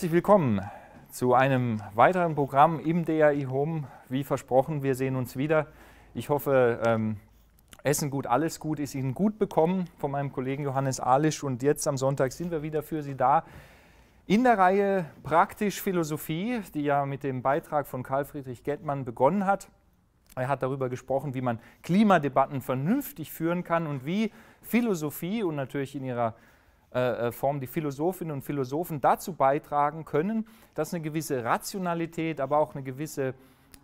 Herzlich willkommen zu einem weiteren Programm im DAI Home. Wie versprochen, wir sehen uns wieder. Ich hoffe, Essen gut, alles gut ist Ihnen gut bekommen von meinem Kollegen Johannes Alisch. Und jetzt am Sonntag sind wir wieder für Sie da in der Reihe Praktisch Philosophie, die ja mit dem Beitrag von Karl-Friedrich Gethmann begonnen hat. Er hat darüber gesprochen, wie man Klimadebatten vernünftig führen kann und wie Philosophie und natürlich in ihrer Form die Philosophinnen und Philosophen dazu beitragen können, dass eine gewisse Rationalität, aber auch eine gewisse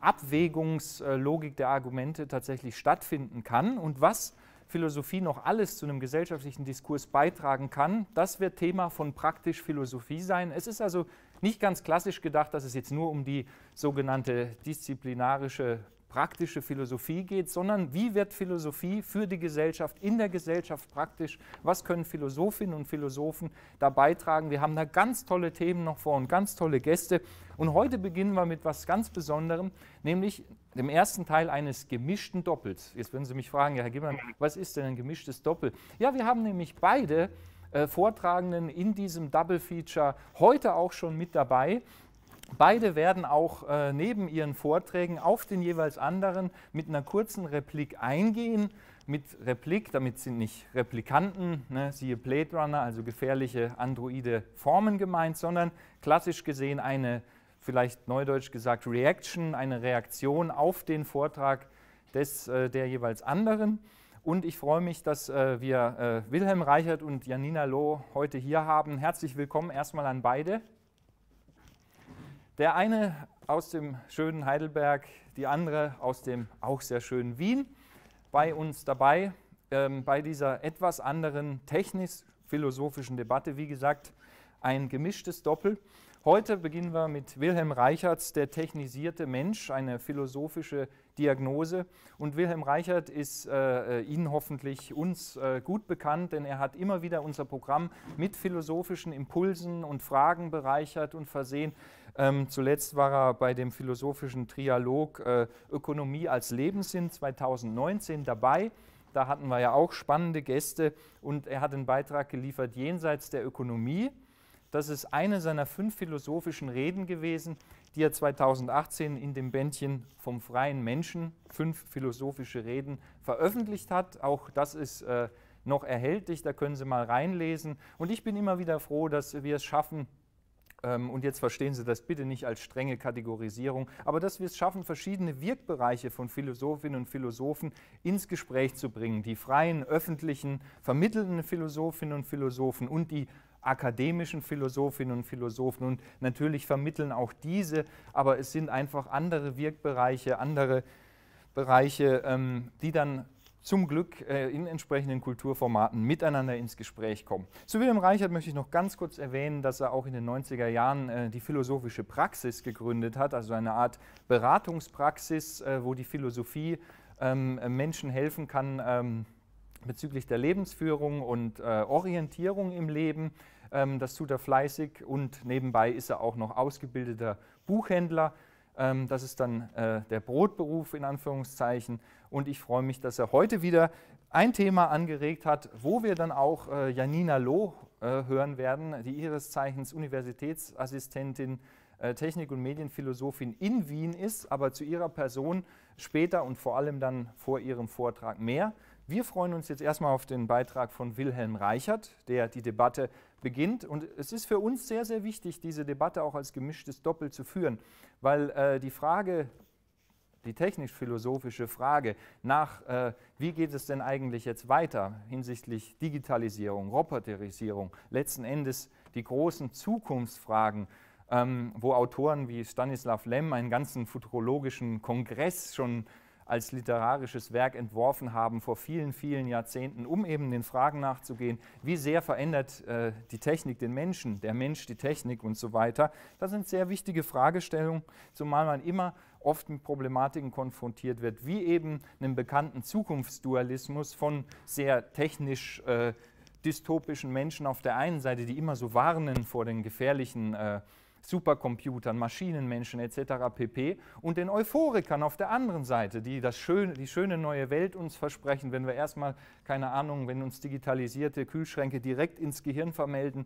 Abwägungslogik der Argumente tatsächlich stattfinden kann. Und was Philosophie noch alles zu einem gesellschaftlichen Diskurs beitragen kann, das wird Thema von Praktisch Philosophie sein. Es ist also nicht ganz klassisch gedacht, dass es jetzt nur um die sogenannte disziplinarische praktische Philosophie geht, sondern wie wird Philosophie für die Gesellschaft, in der Gesellschaft praktisch, was können Philosophinnen und Philosophen da beitragen. Wir haben da ganz tolle Themen noch vor und ganz tolle Gäste. Und heute beginnen wir mit was ganz Besonderem, nämlich dem ersten Teil eines gemischten Doppels. Jetzt werden Sie mich fragen, ja, Herr Gillmann, was ist denn ein gemischtes Doppel? Ja, wir haben nämlich beide Vortragenden in diesem Double-Feature heute auch schon mit dabei. Beide werden auch neben ihren Vorträgen auf den jeweils anderen mit einer kurzen Replik eingehen. Mit Replik, damit sind nicht Replikanten, ne, siehe Blade Runner, also gefährliche androide Formen gemeint, sondern klassisch gesehen eine, vielleicht neudeutsch gesagt, Reaction, eine Reaktion auf den Vortrag des der jeweils anderen. Und ich freue mich, dass wir Wilhelm Reichert und Janina Loh heute hier haben. Herzlich willkommen erstmal an beide. Der eine aus dem schönen Heidelberg, die andere aus dem auch sehr schönen Wien. Bei uns dabei, bei dieser etwas anderen technisch-philosophischen Debatte, wie gesagt, ein gemischtes Doppel. Heute beginnen wir mit Wilhelm Reicherts, der technisierte Mensch, eine philosophische Diagnose. Und Wilhelm Reichert ist Ihnen hoffentlich uns gut bekannt, denn er hat immer wieder unser Programm mit philosophischen Impulsen und Fragen bereichert und versehen. Zuletzt war er bei dem philosophischen Trialog Ökonomie als Lebenssinn 2019 dabei. Da hatten wir ja auch spannende Gäste und er hat einen Beitrag geliefert, Jenseits der Ökonomie. Das ist eine seiner 5 philosophischen Reden gewesen, die er 2018 in dem Bändchen Vom freien Menschen 5 philosophische Reden veröffentlicht hat. Auch das ist noch erhältlich, da können Sie mal reinlesen. Und ich bin immer wieder froh, dass wir es schaffen, und jetzt verstehen Sie das bitte nicht als strenge Kategorisierung, aber dass wir es schaffen, verschiedene Wirkbereiche von Philosophinnen und Philosophen ins Gespräch zu bringen. Die freien, öffentlichen, vermittelnden Philosophinnen und Philosophen und die akademischen Philosophinnen und Philosophen. Und natürlich vermitteln auch diese, aber es sind einfach andere Wirkbereiche, andere Bereiche, die dann zum Glück in entsprechenden Kulturformaten miteinander ins Gespräch kommen. Zu Wilhelm Reichert möchte ich noch ganz kurz erwähnen, dass er auch in den 90er Jahren die philosophische Praxis gegründet hat, also eine Art Beratungspraxis, wo die Philosophie Menschen helfen kann bezüglich der Lebensführung und Orientierung im Leben. Das tut er fleißig und nebenbei ist er auch noch ausgebildeter Buchhändler. Das ist dann der Brotberuf in Anführungszeichen. Und ich freue mich, dass er heute wieder ein Thema angeregt hat, wo wir dann auch Janina Loh hören werden, die ihres Zeichens Universitätsassistentin, Technik- und Medienphilosophin in Wien ist, aber zu ihrer Person später und vor allem dann vor ihrem Vortrag mehr. Wir freuen uns jetzt erstmal auf den Beitrag von Wilhelm Reichert, der die Debatte beginnt. Und es ist für uns sehr, sehr wichtig, diese Debatte auch als gemischtes Doppel zu führen, weil die Frage, die technisch-philosophische Frage nach, wie geht es denn eigentlich jetzt weiter hinsichtlich Digitalisierung, Roboterisierung, letzten Endes die großen Zukunftsfragen, wo Autoren wie Stanisław Lem einen ganzen futurologischen Kongress schon als literarisches Werk entworfen haben vor vielen, vielen Jahrzehnten, um eben den Fragen nachzugehen, wie sehr verändert die Technik den Menschen, der Mensch die Technik und so weiter. Das sind sehr wichtige Fragestellungen, zumal man immer oft mit Problematiken konfrontiert wird, wie eben einem bekannten Zukunftsdualismus von sehr technisch dystopischen Menschen auf der einen Seite, die immer so warnen vor den gefährlichen Supercomputern, Maschinenmenschen etc. pp. Und den Euphorikern auf der anderen Seite, die die schöne neue Welt uns versprechen, wenn wir erstmal, keine Ahnung, wenn uns digitalisierte Kühlschränke direkt ins Gehirn vermelden,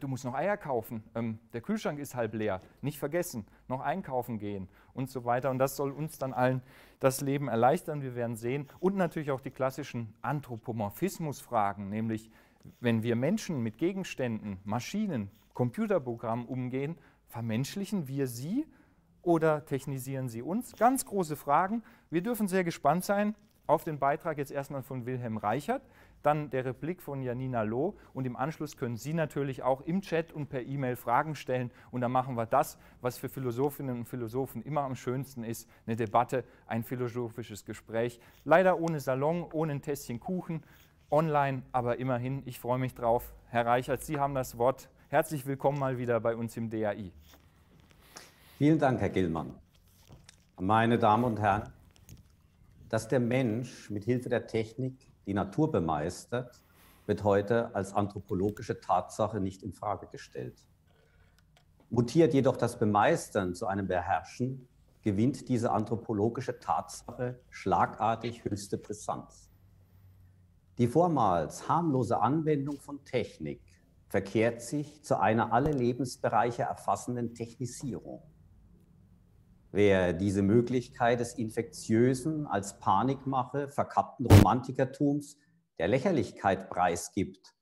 du musst noch Eier kaufen, der Kühlschrank ist halb leer, nicht vergessen, noch einkaufen gehen und so weiter. Und das soll uns dann allen das Leben erleichtern, wir werden sehen. Und natürlich auch die klassischen Anthropomorphismusfragen, nämlich wenn wir Menschen mit Gegenständen, Maschinen, Computerprogrammen umgehen, vermenschlichen wir sie oder technisieren sie uns? Ganz große Fragen. Wir dürfen sehr gespannt sein auf den Beitrag jetzt erstmal von Wilhelm Reichert, dann der Replik von Janina Loh und im Anschluss können Sie natürlich auch im Chat und per E-Mail Fragen stellen und dann machen wir das, was für Philosophinnen und Philosophen immer am schönsten ist, eine Debatte, ein philosophisches Gespräch. Leider ohne Salon, ohne ein Tässchen Kuchen, online, aber immerhin, ich freue mich drauf. Herr Reichert, Sie haben das Wort. Herzlich willkommen mal wieder bei uns im DAI. Vielen Dank, Herr Gillmann. Meine Damen und Herren, dass der Mensch mit Hilfe der Technik die Natur bemeistert, wird heute als anthropologische Tatsache nicht in Frage gestellt. Mutiert jedoch das Bemeistern zu einem Beherrschen, gewinnt diese anthropologische Tatsache schlagartig höchste Brisanz. Die vormals harmlose Anwendung von Technik verkehrt sich zu einer alle Lebensbereiche erfassenden Technisierung. Wer diese Möglichkeit des infektiösen, als Panikmache verkappten Romantikertums der Lächerlichkeit preisgibt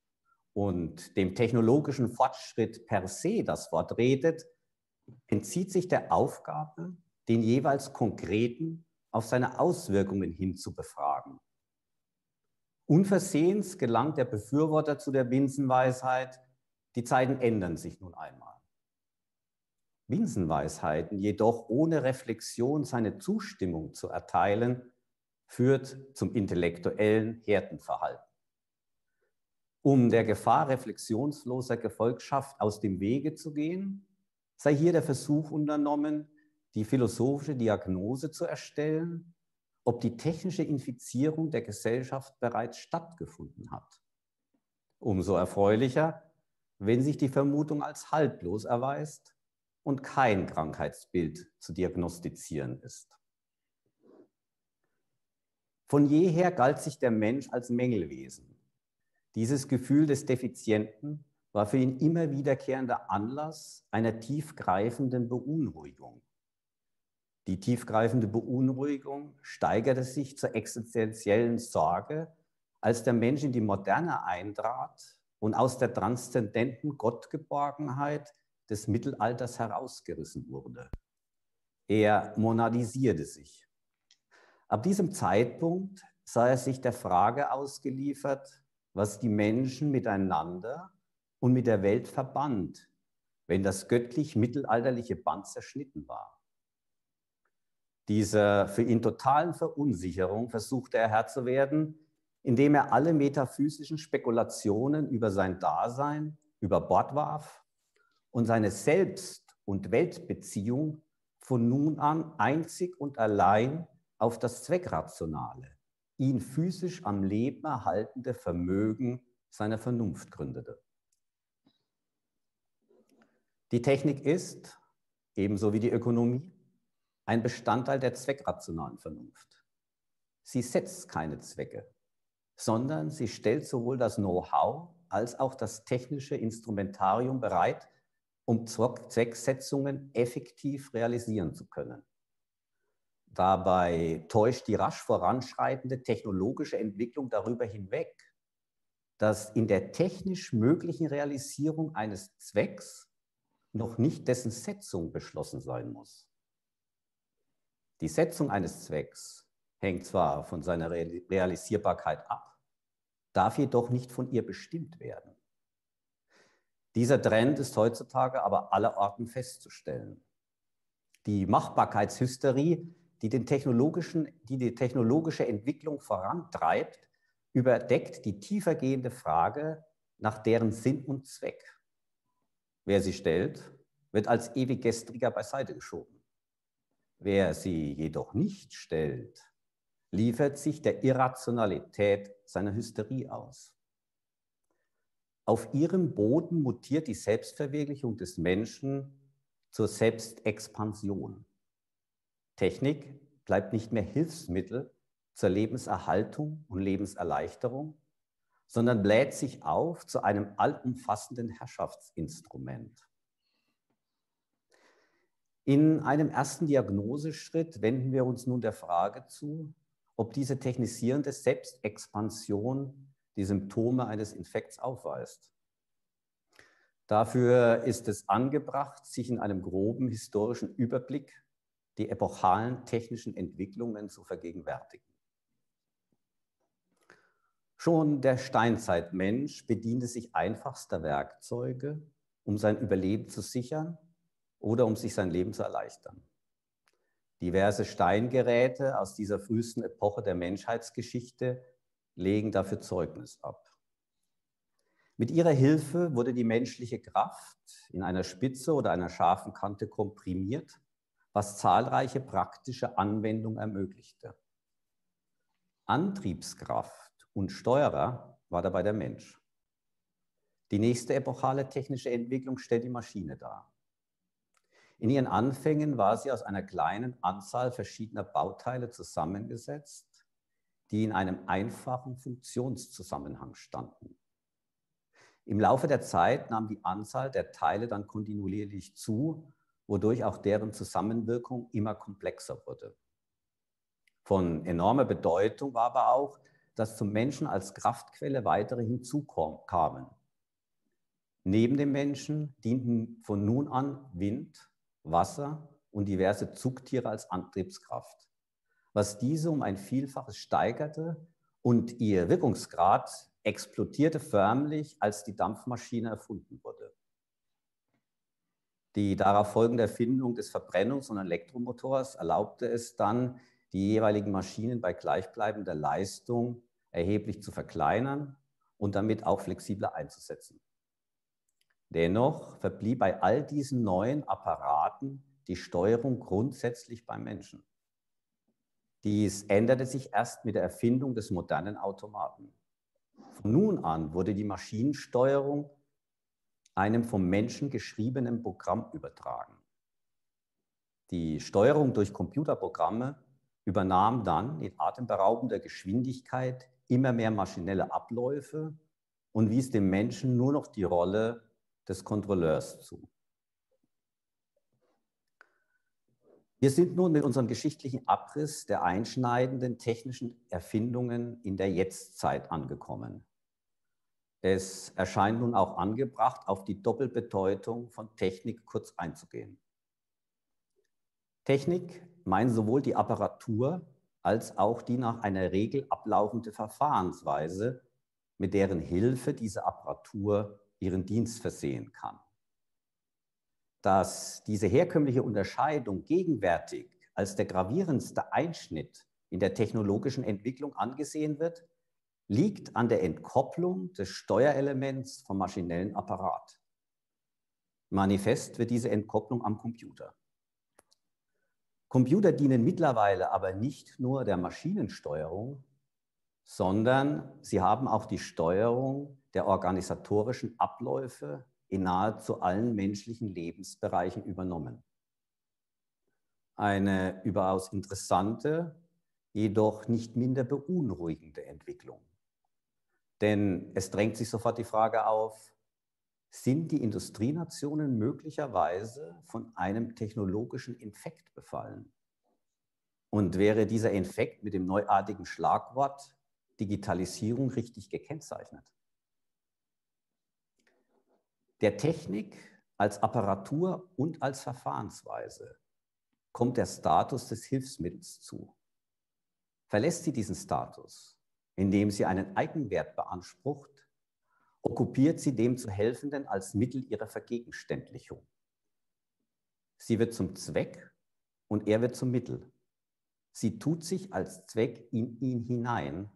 und dem technologischen Fortschritt per se das Wort redet, entzieht sich der Aufgabe, den jeweils Konkreten auf seine Auswirkungen hin zu befragen. Unversehens gelangt der Befürworter zu der Binsenweisheit, die Zeiten ändern sich nun einmal. Binsenweisheiten jedoch ohne Reflexion seine Zustimmung zu erteilen, führt zum intellektuellen Härtenverhalten. Um der Gefahr reflexionsloser Gefolgschaft aus dem Wege zu gehen, sei hier der Versuch unternommen, die philosophische Diagnose zu erstellen, ob die technische Infizierung der Gesellschaft bereits stattgefunden hat. Umso erfreulicher, wenn sich die Vermutung als haltlos erweist und kein Krankheitsbild zu diagnostizieren ist. Von jeher galt sich der Mensch als Mängelwesen. Dieses Gefühl des Defizienten war für ihn immer wiederkehrender Anlass einer tiefgreifenden Beunruhigung. Die tiefgreifende Beunruhigung steigerte sich zur existenziellen Sorge, als der Mensch in die Moderne eintrat und aus der transzendenten Gottgeborgenheit des Mittelalters herausgerissen wurde. Er monadisierte sich. Ab diesem Zeitpunkt sah er sich der Frage ausgeliefert, was die Menschen miteinander und mit der Welt verband, wenn das göttlich-mittelalterliche Band zerschnitten war. Dieser für ihn totalen Verunsicherung versuchte er Herr zu werden, indem er alle metaphysischen Spekulationen über sein Dasein über Bord warf und seine Selbst- und Weltbeziehung von nun an einzig und allein auf das zweckrationale, ihn physisch am Leben erhaltende Vermögen seiner Vernunft gründete. Die Technik ist, ebenso wie die Ökonomie, ein Bestandteil der zweckrationalen Vernunft. Sie setzt keine Zwecke, sondern sie stellt sowohl das Know-how als auch das technische Instrumentarium bereit, um Zwecksetzungen effektiv realisieren zu können. Dabei täuscht die rasch voranschreitende technologische Entwicklung darüber hinweg, dass in der technisch möglichen Realisierung eines Zwecks noch nicht dessen Setzung beschlossen sein muss. Die Setzung eines Zwecks hängt zwar von seiner Realisierbarkeit ab, darf jedoch nicht von ihr bestimmt werden. Dieser Trend ist heutzutage aber allerorten festzustellen. Die Machbarkeitshysterie, die technologische Entwicklung vorantreibt, überdeckt die tiefergehende Frage nach deren Sinn und Zweck. Wer sie stellt, wird als Ewiggestriger beiseite geschoben. Wer sie jedoch nicht stellt, liefert sich der Irrationalität seiner Hysterie aus. Auf ihrem Boden mutiert die Selbstverwirklichung des Menschen zur Selbstexpansion. Technik bleibt nicht mehr Hilfsmittel zur Lebenserhaltung und Lebenserleichterung, sondern bläht sich auf zu einem allumfassenden Herrschaftsinstrument. In einem ersten Diagnoseschritt wenden wir uns nun der Frage zu, ob diese technisierende Selbstexpansion die Symptome eines Infekts aufweist. Dafür ist es angebracht, sich in einem groben historischen Überblick die epochalen technischen Entwicklungen zu vergegenwärtigen. Schon der Steinzeitmensch bediente sich einfachster Werkzeuge, um sein Überleben zu sichern oder um sich sein Leben zu erleichtern. Diverse Steingeräte aus dieser frühesten Epoche der Menschheitsgeschichte legen dafür Zeugnis ab. Mit ihrer Hilfe wurde die menschliche Kraft in einer spitze oder einer scharfen Kante komprimiert, was zahlreiche praktische Anwendungen ermöglichte. Antriebskraft und Steuerer war dabei der Mensch. Die nächste epochale technische Entwicklung stellt die Maschine dar. In ihren Anfängen war sie aus einer kleinen Anzahl verschiedener Bauteile zusammengesetzt, die in einem einfachen Funktionszusammenhang standen. Im Laufe der Zeit nahm die Anzahl der Teile dann kontinuierlich zu, wodurch auch deren Zusammenwirkung immer komplexer wurde. Von enormer Bedeutung war aber auch, dass zum Menschen als Kraftquelle weitere hinzukamen. Neben dem Menschen dienten von nun an Wind, Wasser und diverse Zugtiere als Antriebskraft, was diese um ein Vielfaches steigerte und ihr Wirkungsgrad explodierte förmlich, als die Dampfmaschine erfunden wurde. Die darauf folgende Erfindung des Verbrennungs- und Elektromotors erlaubte es dann, die jeweiligen Maschinen bei gleichbleibender Leistung erheblich zu verkleinern und damit auch flexibler einzusetzen. Dennoch verblieb bei all diesen neuen Apparaten die Steuerung grundsätzlich beim Menschen. Dies änderte sich erst mit der Erfindung des modernen Automaten. Von nun an wurde die Maschinensteuerung einem vom Menschen geschriebenen Programm übertragen. Die Steuerung durch Computerprogramme übernahm dann in atemberaubender Geschwindigkeit immer mehr maschinelle Abläufe und wies dem Menschen nur noch die Rolle des Kontrolleurs zu. Wir sind nun mit unserem geschichtlichen Abriss der einschneidenden technischen Erfindungen in der Jetztzeit angekommen. Es erscheint nun auch angebracht, auf die Doppelbedeutung von Technik kurz einzugehen. Technik meint sowohl die Apparatur als auch die nach einer Regel ablaufende Verfahrensweise, mit deren Hilfe diese Apparatur ihren Dienst versehen kann. Dass diese herkömmliche Unterscheidung gegenwärtig als der gravierendste Einschnitt in der technologischen Entwicklung angesehen wird, liegt an der Entkopplung des Steuerelements vom maschinellen Apparat. Manifest wird diese Entkopplung am Computer. Computer dienen mittlerweile aber nicht nur der Maschinensteuerung, sondern sie haben auch die Steuerung der organisatorischen Abläufe in nahezu allen menschlichen Lebensbereichen übernommen. Eine überaus interessante, jedoch nicht minder beunruhigende Entwicklung. Denn es drängt sich sofort die Frage auf, sind die Industrienationen möglicherweise von einem technologischen Infekt befallen? Und wäre dieser Infekt mit dem neuartigen Schlagwort Digitalisierung richtig gekennzeichnet? Der Technik als Apparatur und als Verfahrensweise kommt der Status des Hilfsmittels zu. Verlässt sie diesen Status, indem sie einen Eigenwert beansprucht, okkupiert sie dem zu Helfenden als Mittel ihrer Vergegenständlichung. Sie wird zum Zweck und er wird zum Mittel. Sie tut sich als Zweck in ihn hinein.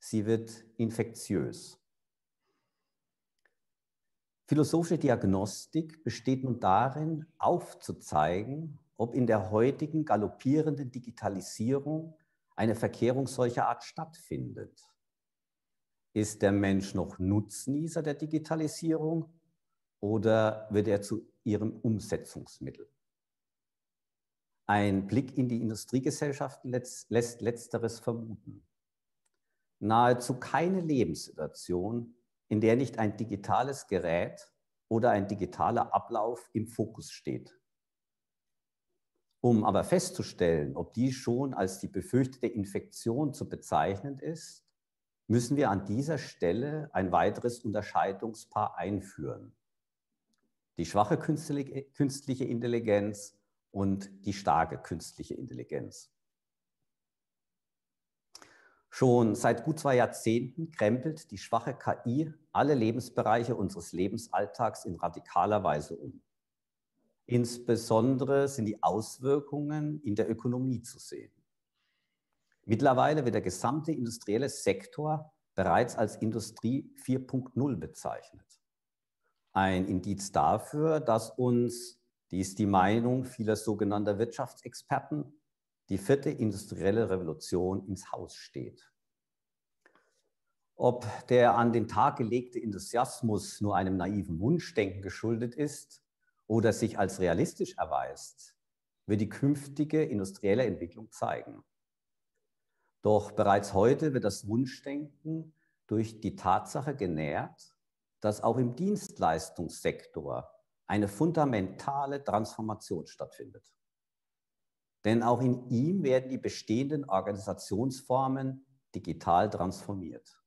Sie wird infektiös. Philosophische Diagnostik besteht nun darin, aufzuzeigen, ob in der heutigen galoppierenden Digitalisierung eine Verkehrung solcher Art stattfindet. Ist der Mensch noch Nutznießer der Digitalisierung oder wird er zu ihrem Umsetzungsmittel? Ein Blick in die Industriegesellschaft lässt Letzteres vermuten. nahezu keine Lebenssituation, in der nicht ein digitales Gerät oder ein digitaler Ablauf im Fokus steht. Um aber festzustellen, ob die schon als die befürchtete Infektion zu bezeichnen ist, müssen wir an dieser Stelle ein weiteres Unterscheidungspaar einführen. Die schwache künstliche Intelligenz und die starke künstliche Intelligenz. Schon seit gut 2 Jahrzehnten krempelt die schwache KI alle Lebensbereiche unseres Lebensalltags in radikaler Weise um. Insbesondere sind die Auswirkungen in der Ökonomie zu sehen. Mittlerweile wird der gesamte industrielle Sektor bereits als Industrie 4.0 bezeichnet. Ein Indiz dafür, dass uns, dies die Meinung vieler sogenannter Wirtschaftsexperten, die 4. industrielle Revolution ins Haus steht. Ob der an den Tag gelegte Enthusiasmus nur einem naiven Wunschdenken geschuldet ist oder sich als realistisch erweist, wird die künftige industrielle Entwicklung zeigen. Doch bereits heute wird das Wunschdenken durch die Tatsache genährt, dass auch im Dienstleistungssektor eine fundamentale Transformation stattfindet. Denn auch in ihm werden die bestehenden Organisationsformen digital transformiert.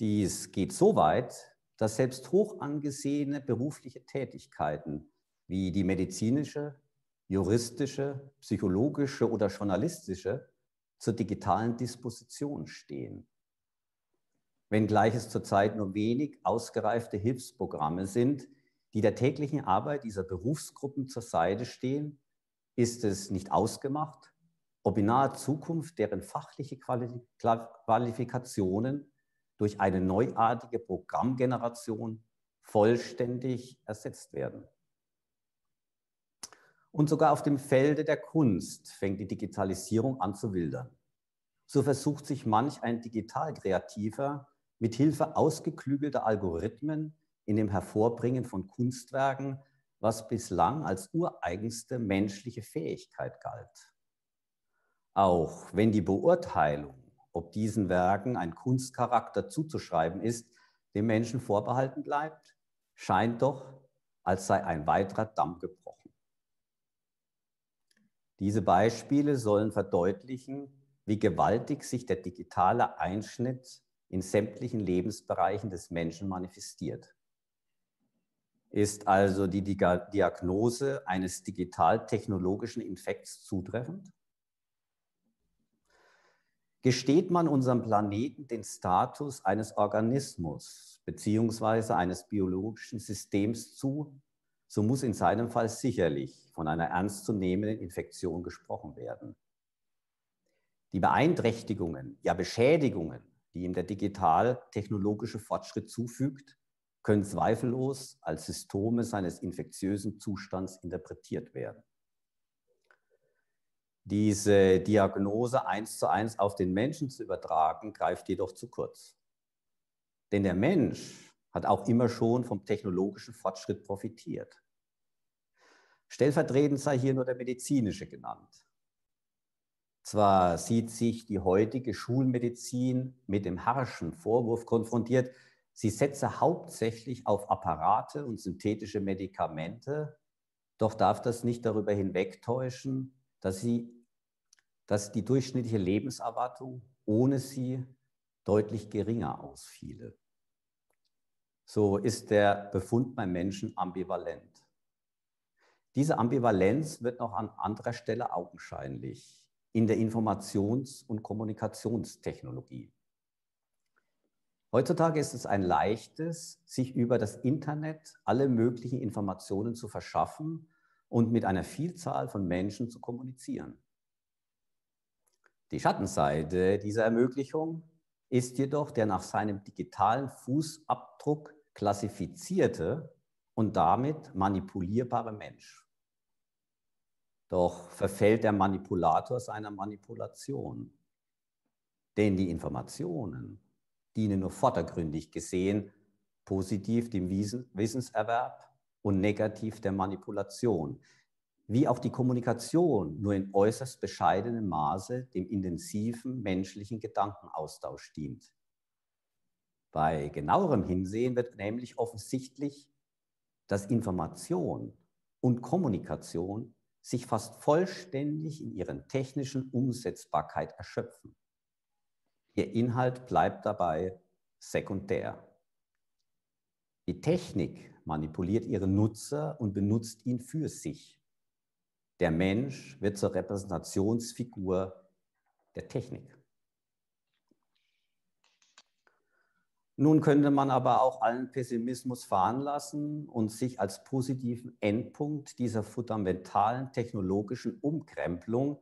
Dies geht so weit, dass selbst hoch angesehene berufliche Tätigkeiten wie die medizinische, juristische, psychologische oder journalistische zur digitalen Disposition stehen. Wenngleich es zurzeit nur wenig ausgereifte Hilfsprogramme sind, die der täglichen Arbeit dieser Berufsgruppen zur Seite stehen, ist es nicht ausgemacht, ob in naher Zukunft deren fachliche Qualifikationen durch eine neuartige Programmgeneration vollständig ersetzt werden. Und sogar auf dem Felde der Kunst fängt die Digitalisierung an zu wildern. So versucht sich manch ein Digitalkreativer mit Hilfe ausgeklügelter Algorithmen in dem Hervorbringen von Kunstwerken, was bislang als ureigenste menschliche Fähigkeit galt. Auch wenn die Beurteilung, ob diesen Werken ein Kunstcharakter zuzuschreiben ist, dem Menschen vorbehalten bleibt, scheint doch, als sei ein weiterer Damm gebrochen. Diese Beispiele sollen verdeutlichen, wie gewaltig sich der digitale Einschnitt in sämtlichen Lebensbereichen des Menschen manifestiert. Ist also die Diagnose eines digital-technologischen Infekts zutreffend? Gesteht man unserem Planeten den Status eines Organismus bzw. eines biologischen Systems zu, so muss in seinem Fall sicherlich von einer ernstzunehmenden Infektion gesprochen werden. Die Beeinträchtigungen, ja Beschädigungen, die ihm der digital-technologische Fortschritt zufügt, können zweifellos als Symptome seines infektiösen Zustands interpretiert werden. Diese Diagnose 1:1 auf den Menschen zu übertragen, greift jedoch zu kurz. Denn der Mensch hat auch immer schon vom technologischen Fortschritt profitiert. Stellvertretend sei hier nur der medizinische genannt. Zwar sieht sich die heutige Schulmedizin mit dem harschen Vorwurf konfrontiert, sie setze hauptsächlich auf Apparate und synthetische Medikamente, doch darf das nicht darüber hinwegtäuschen, dass die durchschnittliche Lebenserwartung ohne sie deutlich geringer ausfiele. So ist der Befund beim Menschen ambivalent. Diese Ambivalenz wird noch an anderer Stelle augenscheinlich in der Informations- und Kommunikationstechnologie. Heutzutage ist es ein leichtes, sich über das Internet alle möglichen Informationen zu verschaffen und mit einer Vielzahl von Menschen zu kommunizieren. Die Schattenseite dieser Ermöglichung ist jedoch der nach seinem digitalen Fußabdruck klassifizierte und damit manipulierbare Mensch. Doch verfällt der Manipulator seiner Manipulation, denn die Informationen dienen nur vordergründig gesehen positiv dem Wissenserwerb und negativ der Manipulation, wie auch die Kommunikation nur in äußerst bescheidenem Maße dem intensiven menschlichen Gedankenaustausch dient. Bei genauerem Hinsehen wird nämlich offensichtlich, dass Information und Kommunikation sich fast vollständig in ihrer technischen Umsetzbarkeit erschöpfen. Ihr Inhalt bleibt dabei sekundär. Die Technik manipuliert ihren Nutzer und benutzt ihn für sich. Der Mensch wird zur Repräsentationsfigur der Technik. Nun könnte man aber auch allen Pessimismus fahren lassen und sich als positiven Endpunkt dieser fundamentalen technologischen Umkrempelung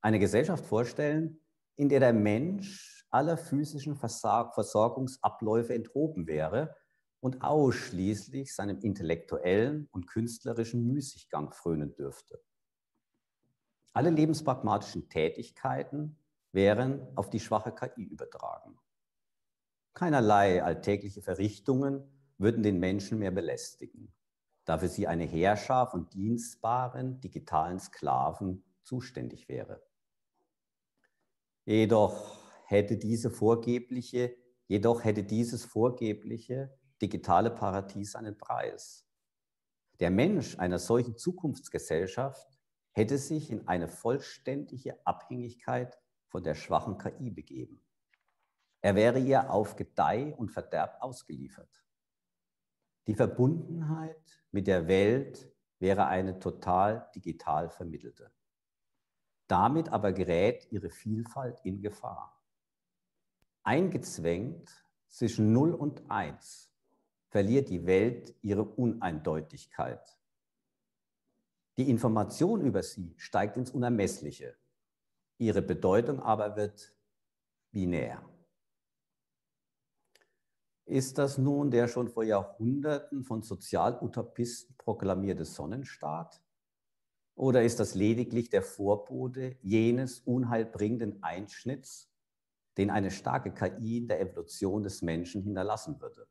eine Gesellschaft vorstellen, in der der Mensch aller physischen Versorgungsabläufe enthoben wäre und ausschließlich seinem intellektuellen und künstlerischen Müßiggang frönen dürfte. Alle lebenspragmatischen Tätigkeiten wären auf die schwache KI übertragen. Keinerlei alltägliche Verrichtungen würden den Menschen mehr belästigen, da für sie eine Heerschar von dienstbaren digitalen Sklaven zuständig wäre. Jedoch hätte dieses vorgebliche digitale Paradies einen Preis. Der Mensch einer solchen Zukunftsgesellschaft hätte sich in eine vollständige Abhängigkeit von der schwachen KI begeben. Er wäre ihr auf Gedeih und Verderb ausgeliefert. Die Verbundenheit mit der Welt wäre eine total digital vermittelte. Damit aber gerät ihre Vielfalt in Gefahr. Eingezwängt zwischen 0 und 1 verliert die Welt ihre Uneindeutigkeit. Die Information über sie steigt ins Unermessliche. Ihre Bedeutung aber wird binär. Ist das nun der schon vor Jahrhunderten von Sozialutopisten proklamierte Sonnenstaat? Oder ist das lediglich der Vorbote jenes unheilbringenden Einschnitts, den eine starke KI in der Evolution des Menschen hinterlassen würde?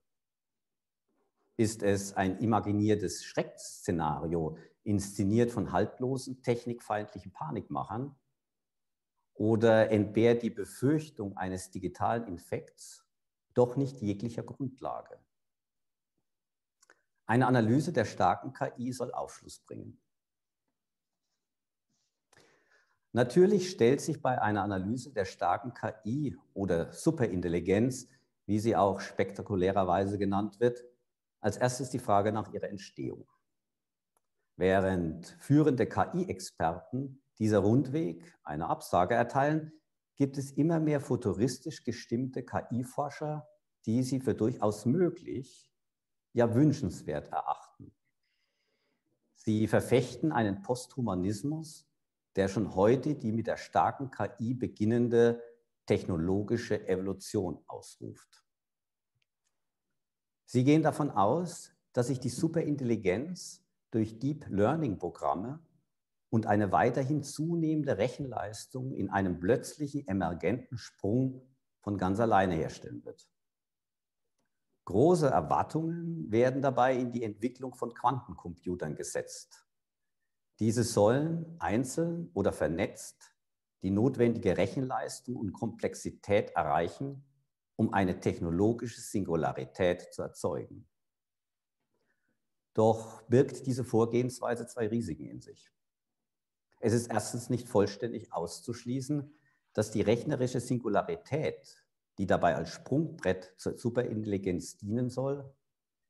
Ist es ein imaginiertes Schreckensszenario, inszeniert von haltlosen, technikfeindlichen Panikmachern? Oder entbehrt die Befürchtung eines digitalen Infekts doch nicht jeglicher Grundlage? Eine Analyse der starken KI soll Aufschluss bringen. Natürlich stellt sich bei einer Analyse der starken KI oder Superintelligenz, wie sie auch spektakulärerweise genannt wird, als erstes die Frage nach ihrer Entstehung. Während führende KI-Experten dieser Rundweg eine Absage erteilen, gibt es immer mehr futuristisch gestimmte KI-Forscher, die sie für durchaus möglich, ja wünschenswert erachten. Sie verfechten einen Posthumanismus, der schon heute die mit der starken KI beginnende technologische Evolution ausruft. Sie gehen davon aus, dass sich die Superintelligenz durch Deep Learning-Programme und eine weiterhin zunehmende Rechenleistung in einem plötzlichen emergenten Sprung von ganz alleine herstellen wird. Große Erwartungen werden dabei in die Entwicklung von Quantencomputern gesetzt. Diese sollen einzeln oder vernetzt die notwendige Rechenleistung und Komplexität erreichen, um eine technologische Singularität zu erzeugen. Doch birgt diese Vorgehensweise zwei Risiken in sich. Es ist erstens nicht vollständig auszuschließen, dass die rechnerische Singularität, die dabei als Sprungbrett zur Superintelligenz dienen soll,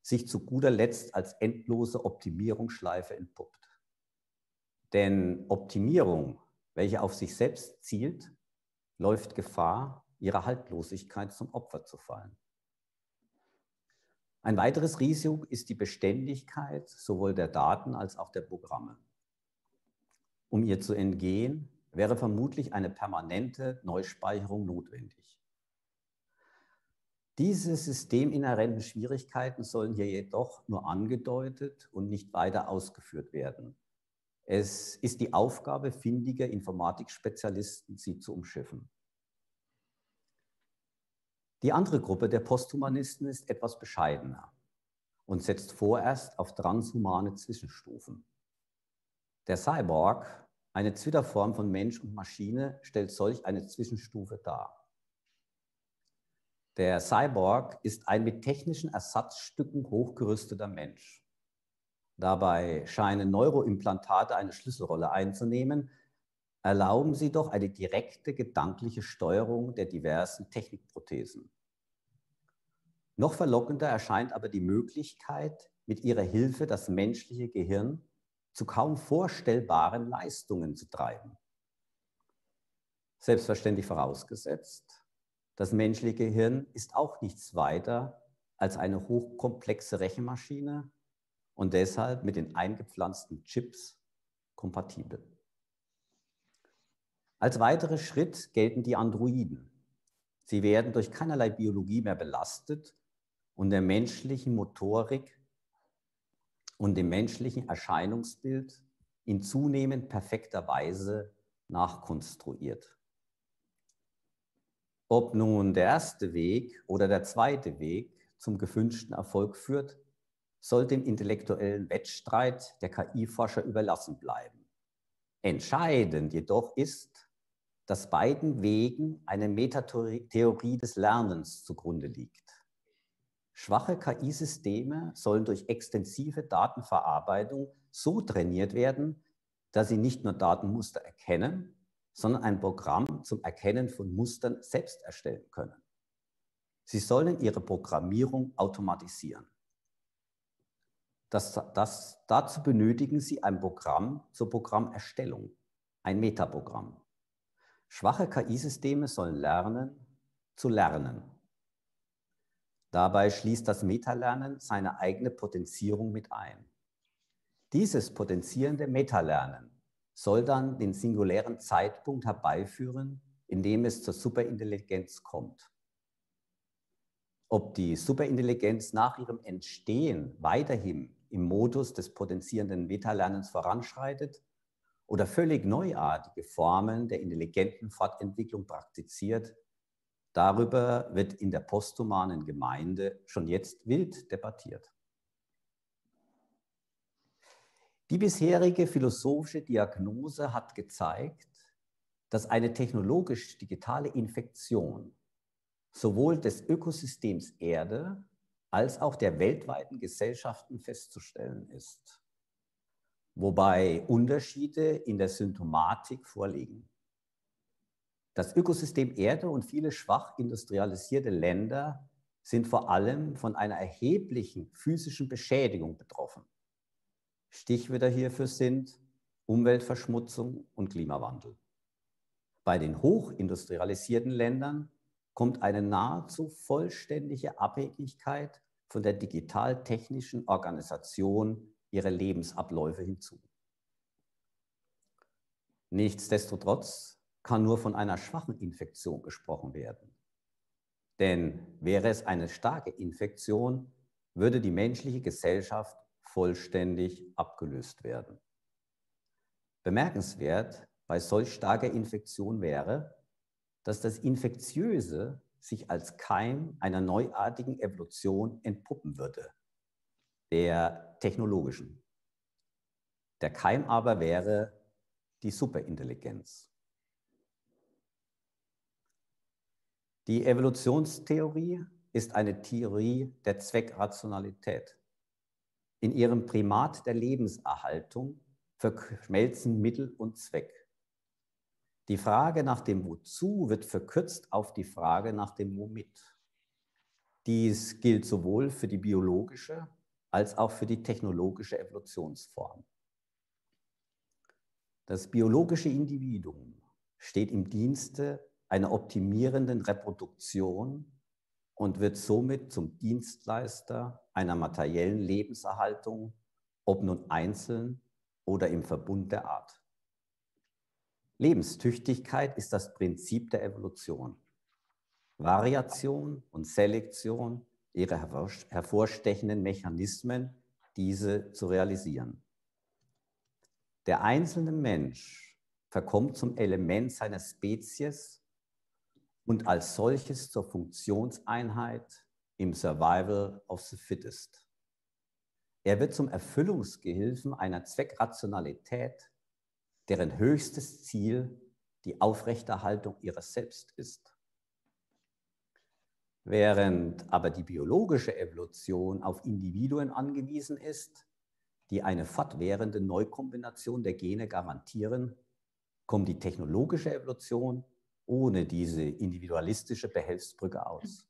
sich zu guter Letzt als endlose Optimierungsschleife entpuppt. Denn Optimierung, welche auf sich selbst zielt, läuft Gefahr, ihrer Haltlosigkeit zum Opfer zu fallen. Ein weiteres Risiko ist die Beständigkeit sowohl der Daten als auch der Programme. Um ihr zu entgehen, wäre vermutlich eine permanente Neuspeicherung notwendig. Diese systeminhärenten Schwierigkeiten sollen hier jedoch nur angedeutet und nicht weiter ausgeführt werden. Es ist die Aufgabe findiger Informatikspezialisten, sie zu umschiffen. Die andere Gruppe der Posthumanisten ist etwas bescheidener und setzt vorerst auf transhumane Zwischenstufen. Der Cyborg, eine Zwitterform von Mensch und Maschine, stellt solch eine Zwischenstufe dar. Der Cyborg ist ein mit technischen Ersatzstücken hochgerüsteter Mensch. Dabei scheinen Neuroimplantate eine Schlüsselrolle einzunehmen, erlauben sie doch eine direkte gedankliche Steuerung der diversen Technikprothesen. Noch verlockender erscheint aber die Möglichkeit, mit ihrer Hilfe das menschliche Gehirn zu kaum vorstellbaren Leistungen zu treiben. Selbstverständlich vorausgesetzt, das menschliche Gehirn ist auch nichts weiter als eine hochkomplexe Rechenmaschine und deshalb mit den eingepflanzten Chips kompatibel. Als weiterer Schritt gelten die Androiden. Sie werden durch keinerlei Biologie mehr belastet und der menschlichen Motorik und dem menschlichen Erscheinungsbild in zunehmend perfekter Weise nachkonstruiert. Ob nun der erste Weg oder der zweite Weg zum gewünschten Erfolg führt, soll dem intellektuellen Wettstreit der KI-Forscher überlassen bleiben. Entscheidend jedoch ist, dass beiden Wegen eine Metatheorie des Lernens zugrunde liegt. Schwache KI-Systeme sollen durch extensive Datenverarbeitung so trainiert werden, dass sie nicht nur Datenmuster erkennen, sondern ein Programm zum Erkennen von Mustern selbst erstellen können. Sie sollen ihre Programmierung automatisieren. Dazu benötigen sie ein Programm zur Programmerstellung, ein Metaprogramm. Schwache KI-Systeme sollen lernen, zu lernen. Dabei schließt das Metalernen seine eigene Potenzierung mit ein. Dieses potenzierende Metalernen soll dann den singulären Zeitpunkt herbeiführen, in dem es zur Superintelligenz kommt. Ob die Superintelligenz nach ihrem Entstehen weiterhin im Modus des potenzierenden Metalernens voranschreitet, oder völlig neuartige Formen der intelligenten Fortentwicklung praktiziert, darüber wird in der posthumanen Gemeinde schon jetzt wild debattiert. Die bisherige philosophische Diagnose hat gezeigt, dass eine technologisch-digitale Infektion sowohl des Ökosystems Erde als auch der weltweiten Gesellschaften festzustellen ist, wobei Unterschiede in der Symptomatik vorliegen. Das Ökosystem Erde und viele schwach industrialisierte Länder sind vor allem von einer erheblichen physischen Beschädigung betroffen. Stichwörter hierfür sind Umweltverschmutzung und Klimawandel. Bei den hochindustrialisierten Ländern kommt eine nahezu vollständige Abhängigkeit von der digitaltechnischen Organisation ihre Lebensabläufe hinzu. Nichtsdestotrotz kann nur von einer schwachen Infektion gesprochen werden. Denn wäre es eine starke Infektion, würde die menschliche Gesellschaft vollständig abgelöst werden. Bemerkenswert bei solch starker Infektion wäre, dass das Infektiöse sich als Keim einer neuartigen Evolution entpuppen würde, der technologischen. Der Keim aber wäre die Superintelligenz. Die Evolutionstheorie ist eine Theorie der Zweckrationalität. In ihrem Primat der Lebenserhaltung verschmelzen Mittel und Zweck. Die Frage nach dem Wozu wird verkürzt auf die Frage nach dem Womit. Dies gilt sowohl für die biologische als auch für die technologische Evolutionsform. Das biologische Individuum steht im Dienste einer optimierenden Reproduktion und wird somit zum Dienstleister einer materiellen Lebenserhaltung, ob nun einzeln oder im Verbund der Art. Lebenstüchtigkeit ist das Prinzip der Evolution. Variation und Selektion ihre hervorstechenden Mechanismen, diese zu realisieren. Der einzelne Mensch verkommt zum Element seiner Spezies und als solches zur Funktionseinheit im Survival of the Fittest. Er wird zum Erfüllungsgehilfen einer Zweckrationalität, deren höchstes Ziel die Aufrechterhaltung ihres Selbst ist. Während aber die biologische Evolution auf Individuen angewiesen ist, die eine fortwährende Neukombination der Gene garantieren, kommt die technologische Evolution ohne diese individualistische Behelfsbrücke aus.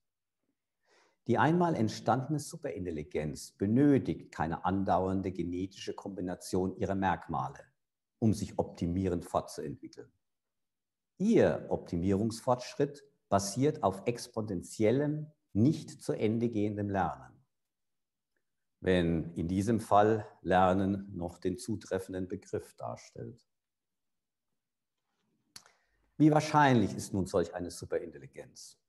Die einmal entstandene Superintelligenz benötigt keine andauernde genetische Kombination ihrer Merkmale, um sich optimierend fortzuentwickeln. Ihr Optimierungsfortschritt basiert auf exponentiellem, nicht zu Ende gehendem Lernen. Wenn in diesem Fall Lernen noch den zutreffenden Begriff darstellt. Wie wahrscheinlich ist nun solch eine Superintelligenz?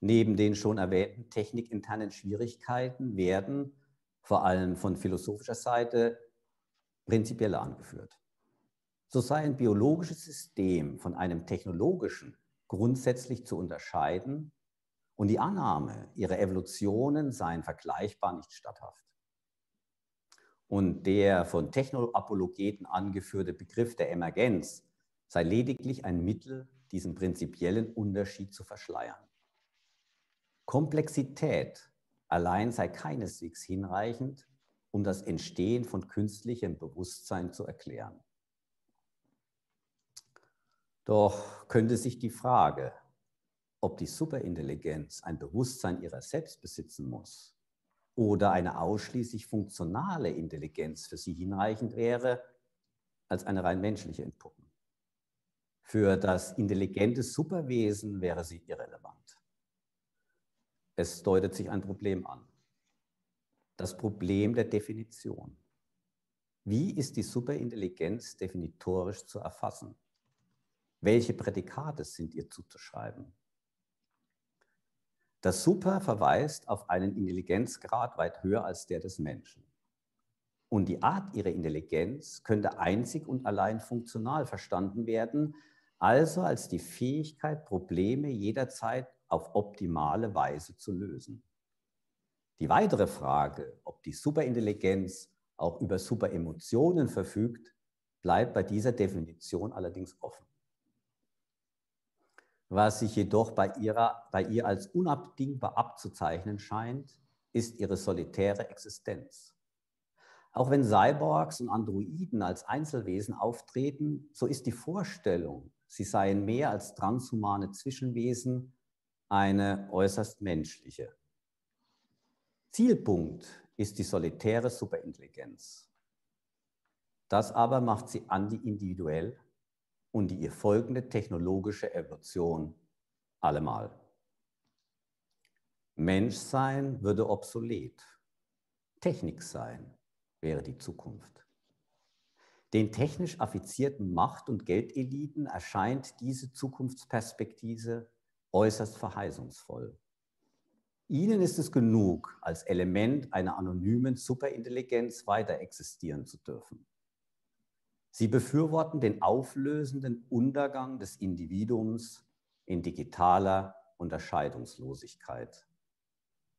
Neben den schon erwähnten technikinternen Schwierigkeiten werden, vor allem von philosophischer Seite, prinzipielle angeführt. So sei ein biologisches System von einem technologischen grundsätzlich zu unterscheiden und die Annahme, ihre Evolutionen seien vergleichbar, nicht statthaft. Und der von Technoapologeten angeführte Begriff der Emergenz sei lediglich ein Mittel, diesen prinzipiellen Unterschied zu verschleiern. Komplexität allein sei keineswegs hinreichend, um das Entstehen von künstlichem Bewusstsein zu erklären. Doch könnte sich die Frage, ob die Superintelligenz ein Bewusstsein ihrer selbst besitzen muss oder eine ausschließlich funktionale Intelligenz für sie hinreichend wäre, als eine rein menschliche entpuppen. Für das intelligente Superwesen wäre sie irrelevant. Es deutet sich ein Problem an. Das Problem der Definition. Wie ist die Superintelligenz definitorisch zu erfassen? Welche Prädikate sind ihr zuzuschreiben? Das Super verweist auf einen Intelligenzgrad weit höher als der des Menschen. Und die Art ihrer Intelligenz könnte einzig und allein funktional verstanden werden, also als die Fähigkeit, Probleme jederzeit auf optimale Weise zu lösen. Die weitere Frage, ob die Superintelligenz auch über Superemotionen verfügt, bleibt bei dieser Definition allerdings offen. Was sich jedoch bei ihr als unabdingbar abzuzeichnen scheint, ist ihre solitäre Existenz. Auch wenn Cyborgs und Androiden als Einzelwesen auftreten, so ist die Vorstellung, sie seien mehr als transhumane Zwischenwesen, eine äußerst menschliche. Zielpunkt ist die solitäre Superintelligenz. Das aber macht sie anti-individuell und die ihr folgende technologische Evolution allemal. Menschsein würde obsolet. Techniksein wäre die Zukunft. Den technisch affizierten Macht- und Geldeliten erscheint diese Zukunftsperspektive äußerst verheißungsvoll. Ihnen ist es genug, als Element einer anonymen Superintelligenz weiter existieren zu dürfen. Sie befürworten den auflösenden Untergang des Individuums in digitaler Unterscheidungslosigkeit.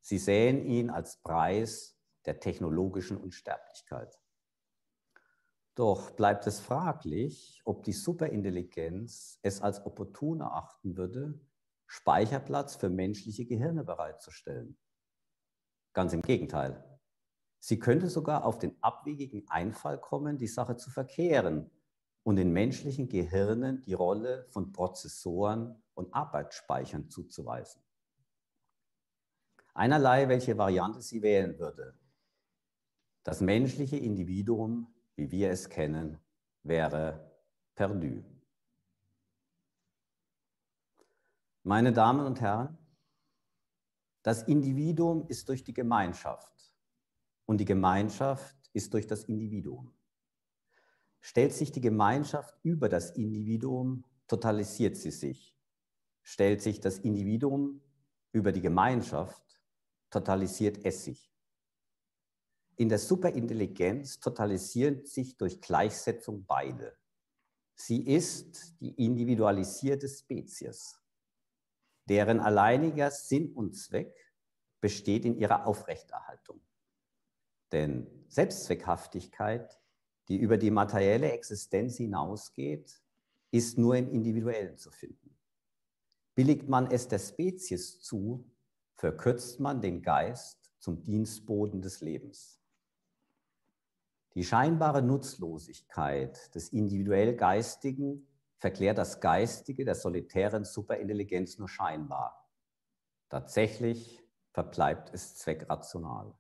Sie sehen ihn als Preis der technologischen Unsterblichkeit. Doch bleibt es fraglich, ob die Superintelligenz es als opportun erachten würde, Speicherplatz für menschliche Gehirne bereitzustellen. Ganz im Gegenteil. Sie könnte sogar auf den abwegigen Einfall kommen, die Sache zu verkehren und den menschlichen Gehirnen die Rolle von Prozessoren und Arbeitsspeichern zuzuweisen. Einerlei, welche Variante sie wählen würde. Das menschliche Individuum, wie wir es kennen, wäre perdu. Meine Damen und Herren, das Individuum ist durch die Gemeinschaft und die Gemeinschaft ist durch das Individuum. Stellt sich die Gemeinschaft über das Individuum, totalisiert sie sich. Stellt sich das Individuum über die Gemeinschaft, totalisiert es sich. In der Superintelligenz totalisieren sich durch Gleichsetzung beide. Sie ist die individualisierte Spezies. Deren alleiniger Sinn und Zweck besteht in ihrer Aufrechterhaltung. Denn Selbstzweckhaftigkeit die über die materielle Existenz hinausgeht, ist nur im Individuellen zu finden. Billigt man es der Spezies zu, verkürzt man den Geist zum Dienstboden des Lebens. Die scheinbare Nutzlosigkeit des individuell Geistigen verklärt das Geistige der solitären Superintelligenz nur scheinbar. Tatsächlich verbleibt es zweckrational.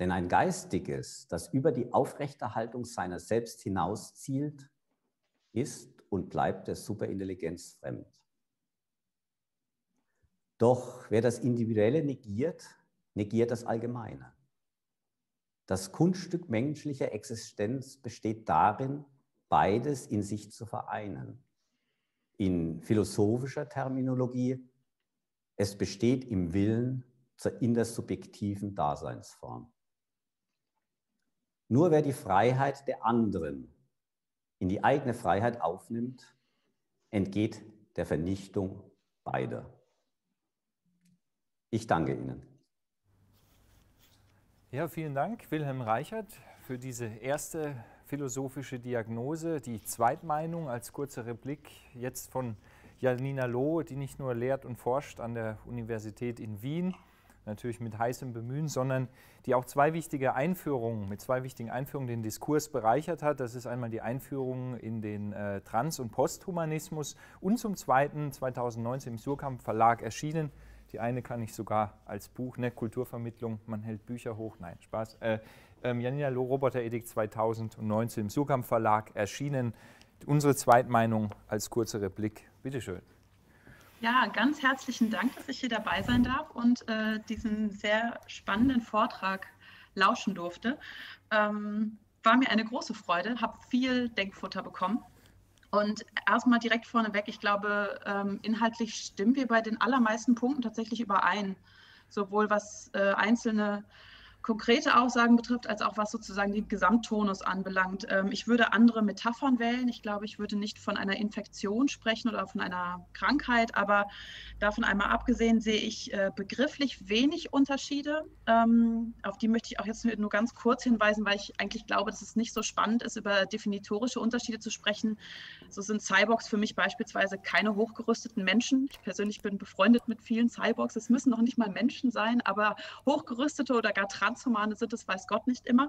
Denn ein Geistiges, das über die Aufrechterhaltung seiner selbst hinauszielt, ist und bleibt der Superintelligenz fremd. Doch wer das Individuelle negiert, negiert das Allgemeine. Das Kunststück menschlicher Existenz besteht darin, beides in sich zu vereinen. In philosophischer Terminologie, es besteht im Willen zur intersubjektiven Daseinsform. Nur wer die Freiheit der anderen in die eigene Freiheit aufnimmt, entgeht der Vernichtung beider. Ich danke Ihnen. Ja, vielen Dank, Wilhelm Reichert, für diese erste philosophische Diagnose, die Zweitmeinung als kurze Replik jetzt von Janina Loh, die nicht nur lehrt und forscht an der Universität in Wien, natürlich mit heißem Bemühen, sondern die auch mit zwei wichtigen Einführungen den Diskurs bereichert hat. Das ist einmal die Einführung in den Trans- und Posthumanismus und zum Zweiten 2019 im Suhrkamp Verlag erschienen. Die eine kann ich sogar als Buch, ne? Kulturvermittlung, man hält Bücher hoch, nein, Spaß. Janina Loh, Roboterethik 2019 im Suhrkamp Verlag erschienen. Unsere Zweitmeinung als kurze Replik. Bitteschön. Ja, ganz herzlichen Dank, dass ich hier dabei sein darf und diesen sehr spannenden Vortrag lauschen durfte. War mir eine große Freude, habe viel Denkfutter bekommen. Und erstmal direkt vorneweg, ich glaube, inhaltlich stimmen wir bei den allermeisten Punkten tatsächlich überein. Sowohl was einzelne konkrete Aussagen betrifft, als auch was sozusagen den Gesamttonus anbelangt. Ich würde andere Metaphern wählen. Ich glaube, ich würde nicht von einer Infektion sprechen oder von einer Krankheit, aber davon einmal abgesehen sehe ich begrifflich wenig Unterschiede. Auf die möchte ich auch jetzt nur ganz kurz hinweisen, weil ich eigentlich glaube, dass es nicht so spannend ist, über definitorische Unterschiede zu sprechen. So sind Cyborgs für mich beispielsweise keine hochgerüsteten Menschen. Ich persönlich bin befreundet mit vielen Cyborgs. Es müssen noch nicht mal Menschen sein, aber hochgerüstete oder gar Transhumane sind, das weiß Gott nicht immer.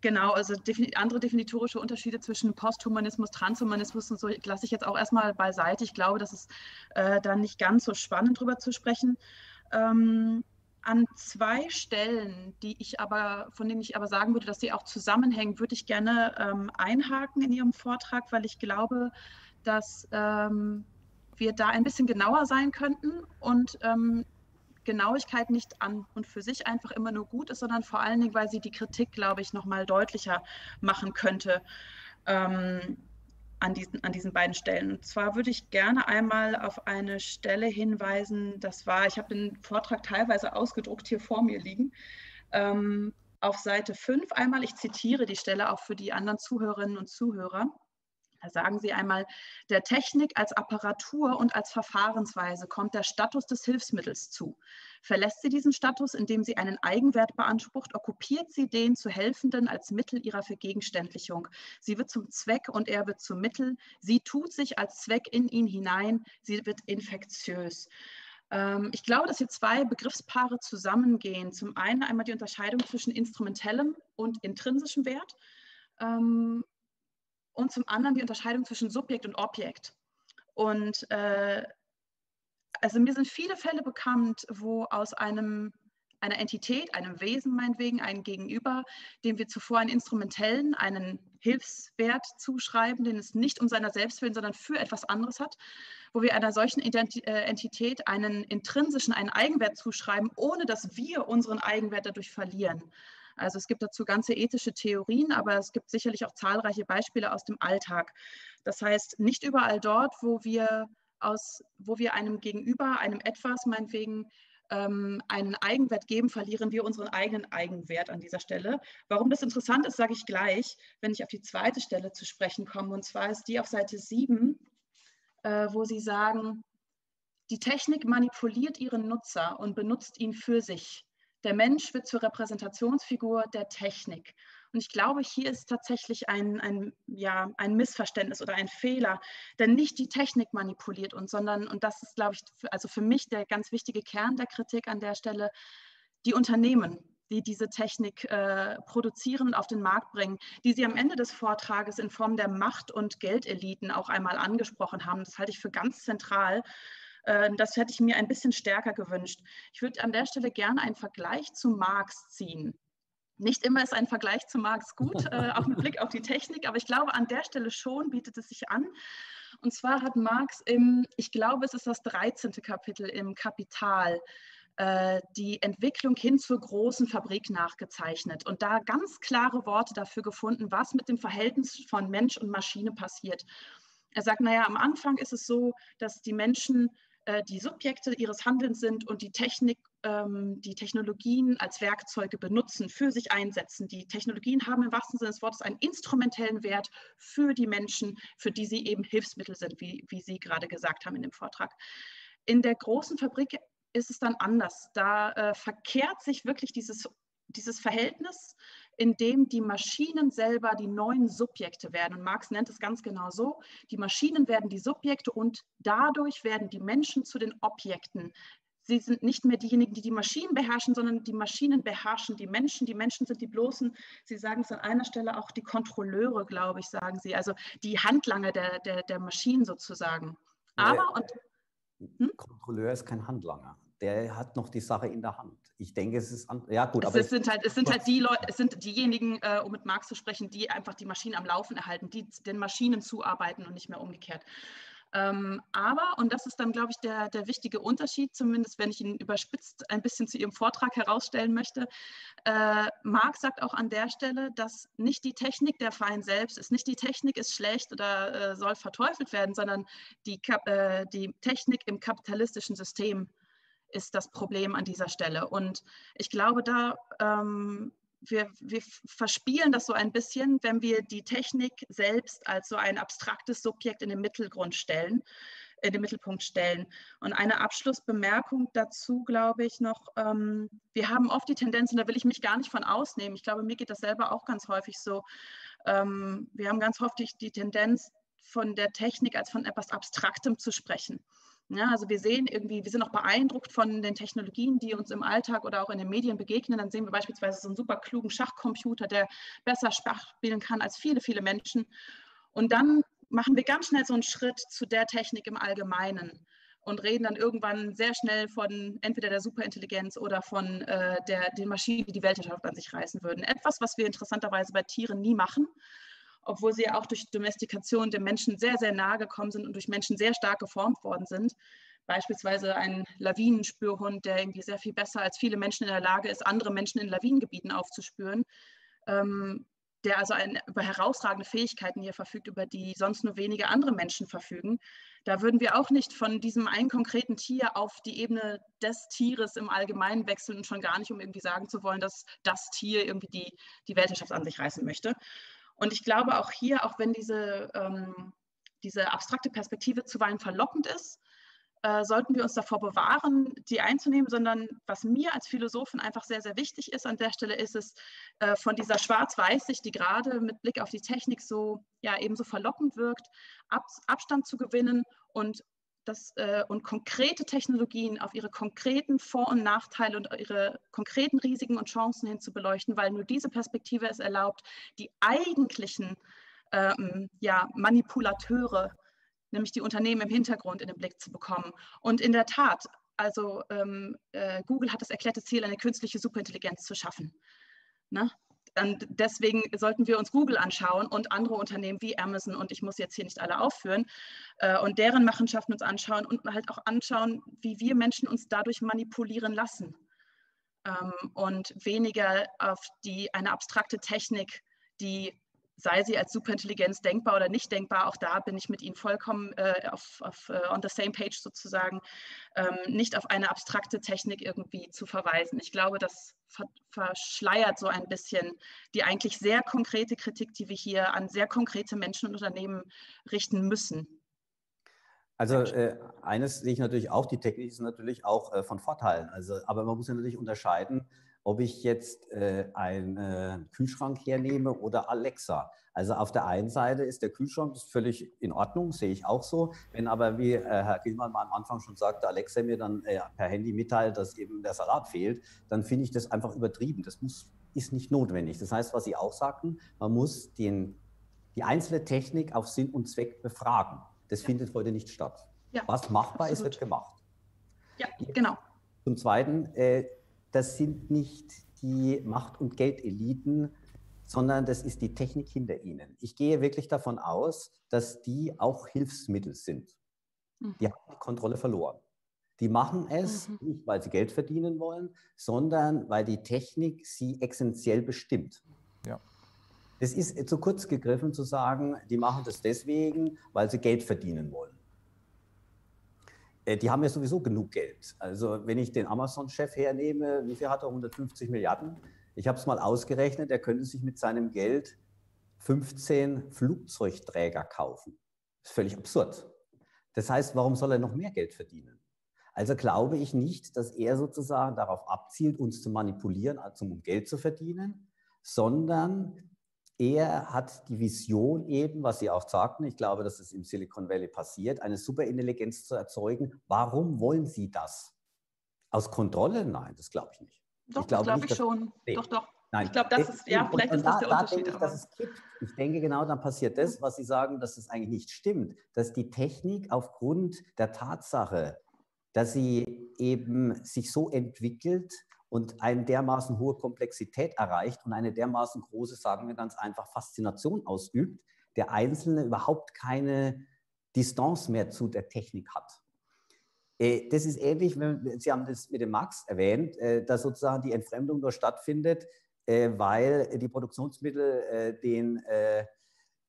Genau, also andere definitorische Unterschiede zwischen Posthumanismus, Transhumanismus und so lasse ich jetzt auch erstmal beiseite. Ich glaube, das ist da nicht ganz so spannend drüber zu sprechen. An zwei Stellen, von denen ich aber sagen würde, dass sie auch zusammenhängen, würde ich gerne einhaken in Ihrem Vortrag, weil ich glaube, dass wir da ein bisschen genauer sein könnten und Genauigkeit nicht an und für sich einfach immer nur gut ist, sondern vor allen Dingen, weil sie die Kritik, glaube ich, noch mal deutlicher machen könnte an diesen beiden Stellen. Und zwar würde ich gerne einmal auf eine Stelle hinweisen, ich habe den Vortrag teilweise ausgedruckt hier vor mir liegen, auf Seite 5 einmal, ich zitiere die Stelle auch für die anderen Zuhörerinnen und Zuhörer. Da sagen Sie einmal, der Technik als Apparatur und als Verfahrensweise kommt der Status des Hilfsmittels zu. Verlässt sie diesen Status, indem sie einen Eigenwert beansprucht, okkupiert sie den zu Helfenden als Mittel ihrer Vergegenständlichung. Sie wird zum Zweck und er wird zum Mittel. Sie tut sich als Zweck in ihn hinein. Sie wird infektiös. Ich glaube, dass hier zwei Begriffspaare zusammengehen. Zum einen einmal die Unterscheidung zwischen instrumentellem und intrinsischem Wert. Und zum anderen die Unterscheidung zwischen Subjekt und Objekt. Und also mir sind viele Fälle bekannt, wo aus einer Entität, einem Wesen meinetwegen, einem Gegenüber, dem wir zuvor einen instrumentellen, einen Hilfswert zuschreiben, den es nicht um seiner selbst willen, sondern für etwas anderes hat, wo wir einer solchen Entität einen intrinsischen, einen Eigenwert zuschreiben, ohne dass wir unseren Eigenwert dadurch verlieren. Also es gibt dazu ganze ethische Theorien, aber es gibt sicherlich auch zahlreiche Beispiele aus dem Alltag. Das heißt, nicht überall dort, wo wir einem Gegenüber, einem Etwas, meinetwegen, einen Eigenwert geben, verlieren wir unseren eigenen Eigenwert an dieser Stelle. Warum das interessant ist, sage ich gleich, wenn ich auf die zweite Stelle zu sprechen komme. Und zwar ist die auf Seite 7, wo Sie sagen, die Technik manipuliert ihren Nutzer und benutzt ihn für sich. Der Mensch wird zur Repräsentationsfigur der Technik. Und ich glaube, hier ist tatsächlich ein Missverständnis oder ein Fehler, denn nicht die Technik manipuliert uns, sondern, und das ist, glaube ich, also für mich der ganz wichtige Kern der Kritik an der Stelle, die Unternehmen, die diese Technik produzieren und auf den Markt bringen, die Sie am Ende des Vortrages in Form der Macht- und Geldeliten auch einmal angesprochen haben. Das halte ich für ganz zentral. Das hätte ich mir ein bisschen stärker gewünscht. Ich würde an der Stelle gerne einen Vergleich zu Marx ziehen. Nicht immer ist ein Vergleich zu Marx gut, auch mit Blick auf die Technik, aber ich glaube, an der Stelle schon bietet es sich an. Und zwar hat Marx im, ich glaube, es ist das 13. Kapitel im Kapital, die Entwicklung hin zur großen Fabrik nachgezeichnet und da ganz klare Worte dafür gefunden, was mit dem Verhältnis von Mensch und Maschine passiert. Er sagt, naja, am Anfang ist es so, dass die Menschen die Subjekte ihres Handelns sind und die Technik, die Technologien als Werkzeuge benutzen, für sich einsetzen. Die Technologien haben im wahrsten Sinne des Wortes einen instrumentellen Wert für die Menschen, für die sie eben Hilfsmittel sind, wie Sie gerade gesagt haben in dem Vortrag. In der großen Fabrik ist es dann anders. Da verkehrt sich wirklich dieses Verhältnis, in dem die Maschinen selber die neuen Subjekte werden. Und Marx nennt es ganz genau so, die Maschinen werden die Subjekte und dadurch werden die Menschen zu den Objekten. Sie sind nicht mehr diejenigen, die die Maschinen beherrschen, sondern die Maschinen beherrschen die Menschen. Die Menschen sind die bloßen, Sie sagen es an einer Stelle auch, die Kontrolleure, glaube ich, sagen Sie, also die Handlanger der Maschinen sozusagen. Aber Kontrolleur ist kein Handlanger. Der hat noch die Sache in der Hand. Ich denke, es ist... Ja, gut, es sind diejenigen, um mit Marx zu sprechen, die einfach die Maschinen am Laufen erhalten, die den Maschinen zuarbeiten und nicht mehr umgekehrt. Aber, und das ist dann, glaube ich, der wichtige Unterschied, zumindest wenn ich ihn überspitzt ein bisschen zu Ihrem Vortrag herausstellen möchte. Marx sagt auch an der Stelle, dass nicht die Technik der Feind selbst ist, nicht die Technik ist schlecht oder soll verteufelt werden, sondern die Technik im kapitalistischen System ist das Problem an dieser Stelle. Und ich glaube, da wir verspielen das so ein bisschen, wenn wir die Technik selbst als so ein abstraktes Subjekt in den Mittelpunkt stellen. Und eine Abschlussbemerkung dazu, glaube ich, noch, wir haben oft die Tendenz, und da will ich mich gar nicht von ausnehmen, ich glaube, mir geht das selber auch ganz häufig so, wir haben ganz häufig die Tendenz, von der Technik als von etwas Abstraktem zu sprechen. Ja, also wir sehen irgendwie, wir sind auch beeindruckt von den Technologien, die uns im Alltag oder auch in den Medien begegnen. Dann sehen wir beispielsweise so einen super klugen Schachcomputer, der besser Schach spielen kann als viele, viele Menschen. Und dann machen wir ganz schnell so einen Schritt zu der Technik im Allgemeinen und reden dann irgendwann sehr schnell von entweder der Superintelligenz oder von den Maschinen, die die Weltherrschaft an sich reißen würden. Etwas, was wir interessanterweise bei Tieren nie machen, obwohl sie ja auch durch Domestikation dem Menschen sehr, sehr nahe gekommen sind und durch Menschen sehr stark geformt worden sind. Beispielsweise ein Lawinenspürhund, der irgendwie sehr viel besser als viele Menschen in der Lage ist, andere Menschen in Lawinengebieten aufzuspüren, der also über herausragende Fähigkeiten hier verfügt, über die sonst nur wenige andere Menschen verfügen. Da würden wir auch nicht von diesem einen konkreten Tier auf die Ebene des Tieres im Allgemeinen wechseln und schon gar nicht, um irgendwie sagen zu wollen, dass das Tier irgendwie die Weltherrschaft an sich reißen möchte. Und ich glaube auch hier, auch wenn diese abstrakte Perspektive zuweilen verlockend ist, sollten wir uns davor bewahren, die einzunehmen, sondern was mir als Philosophin einfach sehr, sehr wichtig ist an der Stelle, ist es, von dieser Schwarz-Weiß-Sicht, die gerade mit Blick auf die Technik so, ja, eben so verlockend wirkt, Abstand zu gewinnen und konkrete Technologien auf ihre konkreten Vor- und Nachteile und ihre konkreten Risiken und Chancen hin zu beleuchten, weil nur diese Perspektive es erlaubt, die eigentlichen Manipulateure, nämlich die Unternehmen im Hintergrund, in den Blick zu bekommen. Und in der Tat, also Google hat das erklärte Ziel, eine künstliche Superintelligenz zu schaffen. Ne? Und deswegen sollten wir uns Google anschauen und andere Unternehmen wie Amazon, und ich muss jetzt hier nicht alle aufführen, und deren Machenschaften uns anschauen und halt auch anschauen, wie wir Menschen uns dadurch manipulieren lassen und weniger auf eine abstrakte Technik, die, sei sie als Superintelligenz denkbar oder nicht denkbar, auch da bin ich mit Ihnen vollkommen on the same page sozusagen, nicht auf eine abstrakte Technik irgendwie zu verweisen. Ich glaube, das verschleiert so ein bisschen die eigentlich sehr konkrete Kritik, die wir hier an sehr konkrete Menschen und Unternehmen richten müssen. Also eines sehe ich natürlich auch, die Technik ist natürlich auch von Vorteilen. Also, aber man muss ja natürlich unterscheiden, ob ich jetzt einen Kühlschrank hernehme oder Alexa. Also auf der einen Seite ist der Kühlschrank völlig in Ordnung, sehe ich auch so. Wenn aber, wie Herr Gillmann mal am Anfang schon sagte, Alexa mir dann per Handy mitteilt, dass eben der Salat fehlt, dann finde ich das einfach übertrieben. Das ist nicht notwendig. Das heißt, was Sie auch sagten, man muss die einzelne Technik auf Sinn und Zweck befragen. Das findet heute nicht statt. Ja, was machbar ist, wird gemacht. Ja, genau. Zum Zweiten, das sind nicht die Macht- und Geldeliten, sondern das ist die Technik hinter ihnen. Ich gehe wirklich davon aus, dass die auch Hilfsmittel sind. Die haben die Kontrolle verloren. Die machen es nicht, weil sie Geld verdienen wollen, sondern weil die Technik sie essentiell bestimmt. Ja. Es ist zu kurz gegriffen zu sagen, die machen das deswegen, weil sie Geld verdienen wollen. Die haben ja sowieso genug Geld. Also wenn ich den Amazon-Chef hernehme, wie viel hat er? 150 Milliarden. Ich habe es mal ausgerechnet, er könnte sich mit seinem Geld 15 Flugzeugträger kaufen. Das ist völlig absurd. Das heißt, warum soll er noch mehr Geld verdienen? Also glaube ich nicht, dass er sozusagen darauf abzielt, uns zu manipulieren, also um Geld zu verdienen, sondern er hat die Vision eben, was Sie auch sagten, ich glaube, dass es im Silicon Valley passiert, eine Superintelligenz zu erzeugen. Warum wollen Sie das? Aus Kontrolle? Nein, das glaube ich nicht. Doch, ich glaube ich schon. Doch, doch. Nein. Ich glaube, das ist, ja, vielleicht ist das der Unterschied. Denke ich, dass es kippt. Ich denke genau, dann passiert das, was Sie sagen, dass es eigentlich nicht stimmt. Dass die Technik aufgrund der Tatsache, dass sie eben sich so entwickelt, und eine dermaßen hohe Komplexität erreicht und eine dermaßen große, sagen wir ganz einfach, Faszination ausübt, der Einzelne überhaupt keine Distanz mehr zu der Technik hat. Das ist ähnlich, Sie haben das mit dem Marx erwähnt, dass sozusagen die Entfremdung nur stattfindet, weil die Produktionsmittel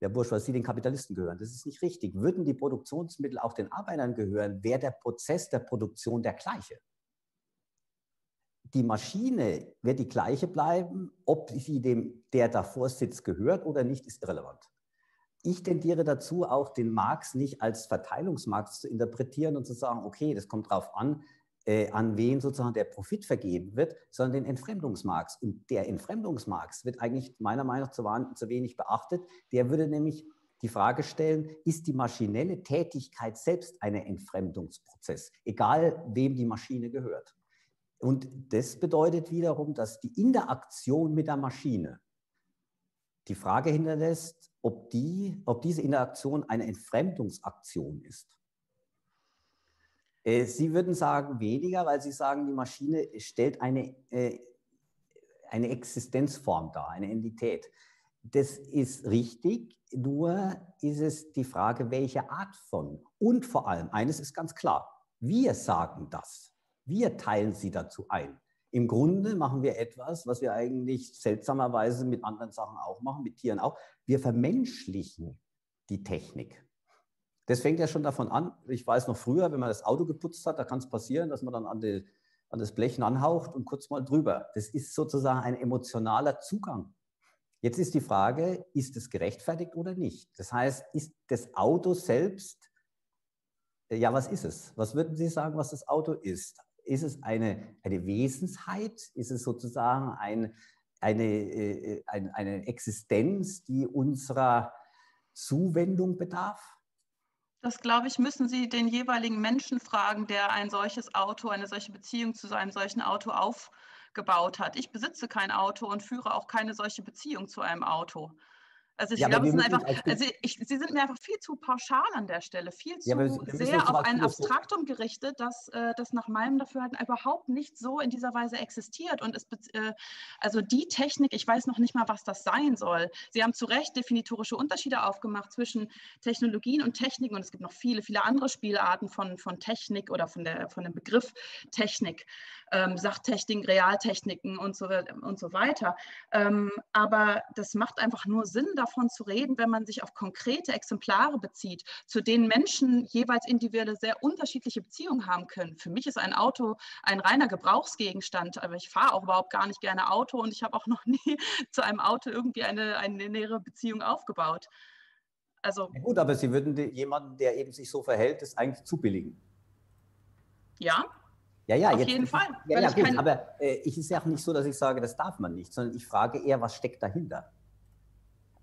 der Bourgeoisie, den Kapitalisten gehören. Das ist nicht richtig. Würden die Produktionsmittel auch den Arbeitern gehören, wäre der Prozess der Produktion der gleiche. Die Maschine wird die gleiche bleiben, ob sie dem, der davor sitzt, gehört oder nicht, ist irrelevant. Ich tendiere dazu, auch den Marx nicht als Verteilungsmarx zu interpretieren und zu sagen, okay, das kommt darauf an wen sozusagen der Profit vergeben wird, sondern den Entfremdungsmarx. Und der Entfremdungsmarx wird eigentlich meiner Meinung nach zu wenig beachtet. Der würde nämlich die Frage stellen, ist die maschinelle Tätigkeit selbst ein Entfremdungsprozess, egal wem die Maschine gehört. Und das bedeutet wiederum, dass die Interaktion mit der Maschine die Frage hinterlässt, ob diese Interaktion eine Entfremdungsaktion ist. Sie würden sagen weniger, weil Sie sagen, die Maschine stellt eine Existenzform dar, eine Entität. Das ist richtig, nur ist es die Frage, welche Art von. Und vor allem, eines ist ganz klar, wir sagen das. Wir teilen sie dazu ein. Im Grunde machen wir etwas, was wir eigentlich seltsamerweise mit anderen Sachen auch machen, mit Tieren auch. Wir vermenschlichen die Technik. Das fängt ja schon davon an, ich weiß noch früher, wenn man das Auto geputzt hat, da kann es passieren, dass man dann an das Blech anhaucht und kurz mal drüber. Das ist sozusagen ein emotionaler Zugang. Jetzt ist die Frage, ist es gerechtfertigt oder nicht? Das heißt, ist das Auto selbst, ja, was ist es? Was würden Sie sagen, was das Auto ist? Ist es eine Wesensheit? Ist es sozusagen eine Existenz, die unserer Zuwendung bedarf? Das, glaube ich, müssen Sie den jeweiligen Menschen fragen, der ein solches Auto, eine solche Beziehung zu einem solchen Auto aufgebaut hat. Ich besitze kein Auto und führe auch keine solche Beziehung zu einem Auto. Also ich glaube, Sie sind mir einfach viel zu pauschal an der Stelle, viel zu sehr auf ein Abstraktum gerichtet, dass das nach meinem Dafürhalten überhaupt nicht so in dieser Weise existiert. Und es, also die Technik, ich weiß noch nicht mal, was das sein soll. Sie haben zu Recht definitorische Unterschiede aufgemacht zwischen Technologien und Techniken. Und es gibt noch viele, viele andere Spielarten von Technik oder von dem Begriff Technik, Sachtechniken, Realtechniken und so weiter. Aber das macht einfach nur Sinn, davon zu reden, wenn man sich auf konkrete Exemplare bezieht, zu denen Menschen jeweils individuelle, sehr unterschiedliche Beziehungen haben können. Für mich ist ein Auto ein reiner Gebrauchsgegenstand, aber ich fahre auch überhaupt gar nicht gerne Auto und ich habe auch noch nie zu einem Auto irgendwie eine nähere Beziehung aufgebaut. Also, ja gut, aber Sie würden jemanden, der eben sich so verhält, das eigentlich zubilligen. Ja. Ja, auf jeden Fall. Ja, gut, aber es ist ja auch nicht so, dass ich sage, das darf man nicht, sondern ich frage eher, was steckt dahinter?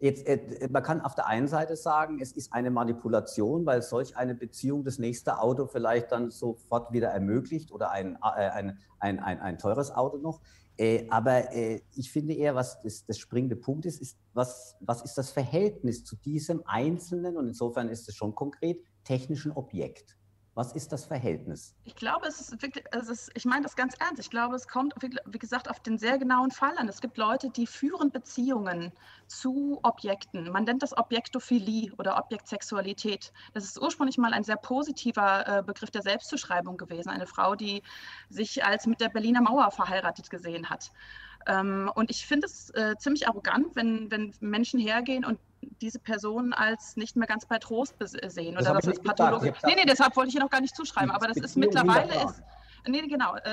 Jetzt, man kann auf der einen Seite sagen, es ist eine Manipulation, weil solch eine Beziehung das nächste Auto vielleicht dann sofort wieder ermöglicht oder ein teures Auto noch. Aber ich finde eher, was das springende Punkt ist was ist das Verhältnis zu diesem einzelnen, und insofern ist es schon konkret, technischen Objekt. Was ist das Verhältnis? Ich glaube, es ist wirklich, ich meine das ganz ernst, ich glaube, es kommt, wie gesagt, auf den sehr genauen Fall an. Es gibt Leute, die führen Beziehungen zu Objekten. Man nennt das Objektophilie oder Objektsexualität. Das ist ursprünglich mal ein sehr positiver Begriff der Selbstzuschreibung gewesen. Eine Frau, die sich als mit der Berliner Mauer verheiratet gesehen hat. Und ich finde es ziemlich arrogant, wenn Menschen hergehen und diese Personen als nicht mehr ganz bei Trost sehen oder das als Pathologe. Nee, deshalb wollte ich ihr noch gar nicht zuschreiben, aber das ist mittlerweile...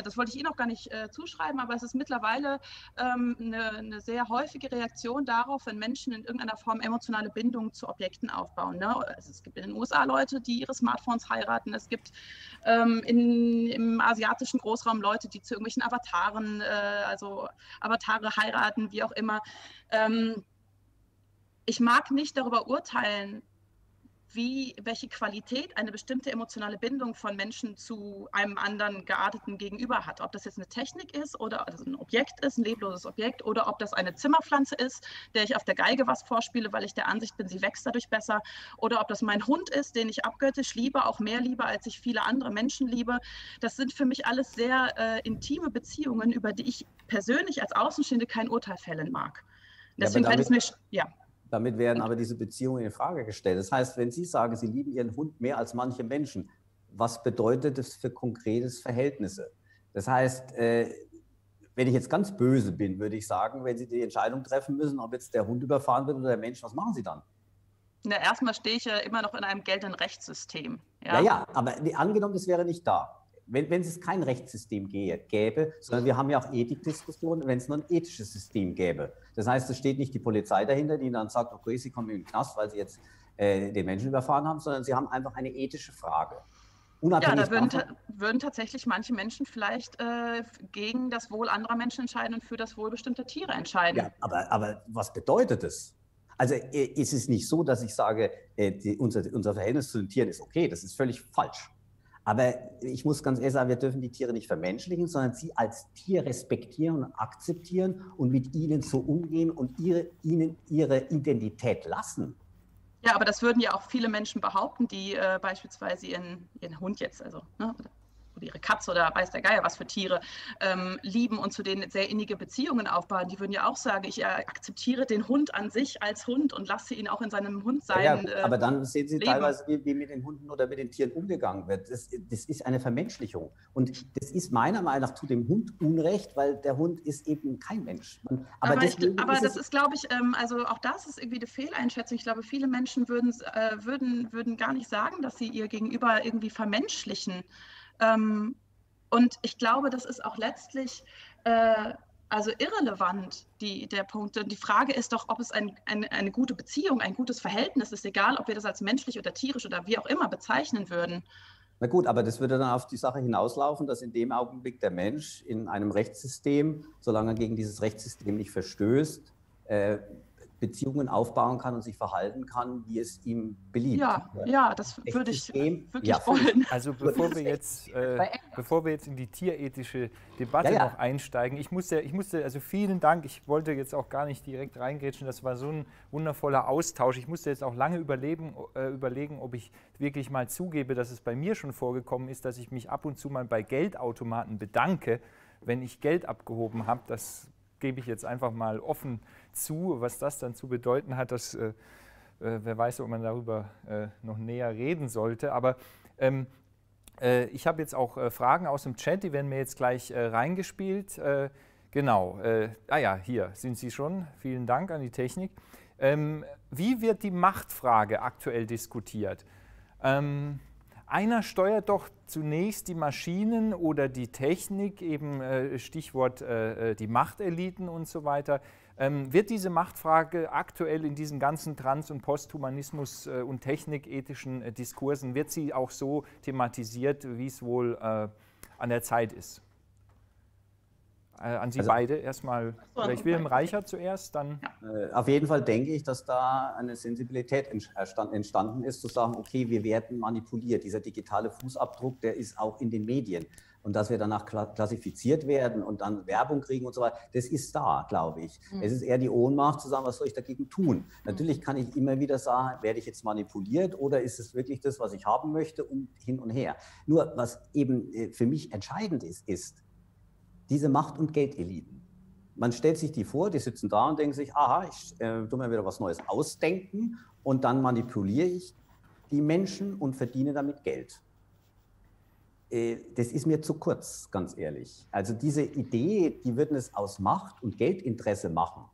das wollte ich Ihnen noch gar nicht zuschreiben, aber es ist mittlerweile eine sehr häufige Reaktion darauf, wenn Menschen in irgendeiner Form emotionale Bindungen zu Objekten aufbauen. Ne? Also es gibt in den USA Leute, die ihre Smartphones heiraten. Es gibt im asiatischen Großraum Leute, die zu irgendwelchen Avataren, also Avatare heiraten, wie auch immer. Ich mag nicht darüber urteilen, welche Qualität eine bestimmte emotionale Bindung von Menschen zu einem anderen gearteten Gegenüber hat. Ob das jetzt eine Technik ist oder ein Objekt ist, ein lebloses Objekt, oder ob das eine Zimmerpflanze ist, der ich auf der Geige was vorspiele, weil ich der Ansicht bin, sie wächst dadurch besser. Oder ob das mein Hund ist, den ich abgöttisch liebe, auch mehr liebe, als ich viele andere Menschen liebe. Das sind für mich alles sehr intime Beziehungen, über die ich persönlich als Außenstehende kein Urteil fällen mag. Deswegen fällt es mir... Damit werden aber diese Beziehungen in Frage gestellt. Das heißt, wenn Sie sagen, Sie lieben Ihren Hund mehr als manche Menschen, was bedeutet das für konkretes Verhältnisse? Das heißt, wenn ich jetzt ganz böse bin, würde ich sagen, wenn Sie die Entscheidung treffen müssen, ob jetzt der Hund überfahren wird oder der Mensch, was machen Sie dann? Na, erstmal stehe ich ja immer noch in einem geltenden Rechtssystem. Ja, aber angenommen, das wäre nicht da. Wenn es kein Rechtssystem gäbe, sondern wir haben ja auch Ethikdiskussionen, wenn es nur ein ethisches System gäbe. Das heißt, es steht nicht die Polizei dahinter, die dann sagt, okay, Sie kommen in den Knast, weil Sie jetzt den Menschen überfahren haben, sondern Sie haben einfach eine ethische Frage. Unabhängig davon. Ja, da würden tatsächlich manche Menschen vielleicht gegen das Wohl anderer Menschen entscheiden und für das Wohl bestimmter Tiere entscheiden. Ja, aber was bedeutet das? Also ist es nicht so, dass ich sage, unser Verhältnis zu den Tieren ist okay, das ist völlig falsch. Aber ich muss ganz ehrlich sagen, wir dürfen die Tiere nicht vermenschlichen, sondern sie als Tier respektieren und akzeptieren und mit ihnen so umgehen und ihnen ihre Identität lassen. Ja, aber das würden ja auch viele Menschen behaupten, die beispielsweise ihren Hund jetzt, also oder ihre Katze oder weiß der Geier was für Tiere, lieben und zu denen sehr innige Beziehungen aufbauen. Die würden ja auch sagen, ich akzeptiere den Hund an sich als Hund und lasse ihn auch in seinem Hund sein. Ja, aber dann sehen Sie teilweise, wie mit den Hunden oder mit den Tieren umgegangen wird. Das ist eine Vermenschlichung. Und das ist meiner Meinung nach tut dem Hund Unrecht, weil der Hund ist eben kein Mensch. Aber das ist, glaube ich, also auch das ist irgendwie eine Fehleinschätzung. Ich glaube, viele Menschen würden gar nicht sagen, dass sie ihr Gegenüber irgendwie vermenschlichen. Und ich glaube, das ist auch letztlich also irrelevant, der Punkt. Und die Frage ist doch, ob es eine gute Beziehung, ein gutes Verhältnis ist, egal ob wir das als menschlich oder tierisch oder wie auch immer bezeichnen würden. Na gut, aber das würde dann auf die Sache hinauslaufen, dass in dem Augenblick der Mensch in einem Rechtssystem, solange er gegen dieses Rechtssystem nicht verstößt, Beziehungen aufbauen kann und sich verhalten kann, wie es ihm beliebt. Ja, das würde ich wirklich wollen. Also bevor wir jetzt in die tierethische Debatte noch einsteigen, also vielen Dank, ich wollte jetzt auch gar nicht direkt reingrätschen, das war so ein wundervoller Austausch. Ich musste jetzt auch lange überlegen, ob ich wirklich mal zugebe, dass es bei mir schon vorgekommen ist, dass ich mich ab und zu mal bei Geldautomaten bedanke, wenn ich Geld abgehoben habe. Das gebe ich jetzt einfach mal offen zu, was das dann zu bedeuten hat, dass wer weiß, ob man darüber noch näher reden sollte. Aber ich habe jetzt auch Fragen aus dem Chat, die werden mir jetzt gleich reingespielt. Hier sind Sie schon. Vielen Dank an die Technik. Wie wird die Machtfrage aktuell diskutiert? Einer steuert doch zunächst die Maschinen oder die Technik, eben Stichwort die Machteliten und so weiter. Wird diese Machtfrage aktuell in diesen ganzen Trans- und Posthumanismus- und technikethischen Diskursen, wird sie auch so thematisiert, wie es wohl an der Zeit ist. An Sie also, beide erstmal, vielleicht Wilhelm Reichert zuerst, dann... Ja. Auf jeden Fall denke ich, dass da eine Sensibilität entstanden ist, zu sagen, okay, wir werden manipuliert. Dieser digitale Fußabdruck, der ist auch in den Medien. Und dass wir danach klassifiziert werden und dann Werbung kriegen und so weiter, das ist da, glaube ich. Mhm. Es ist eher die Ohnmacht zu sagen, was soll ich dagegen tun? Mhm. Natürlich kann ich immer wieder sagen, werde ich jetzt manipuliert oder ist es wirklich das, was ich haben möchte und hin und her. Nur, was eben für mich entscheidend ist, ist diese Macht- und Geldeliten. Man stellt sich die vor, die sitzen da und denken sich, aha, ich tu mir wieder was Neues ausdenken und dann manipuliere ich die Menschen und verdiene damit Geld. Das ist mir zu kurz, ganz ehrlich. Also diese Idee, die würden es aus Macht- und Geldinteresse machen,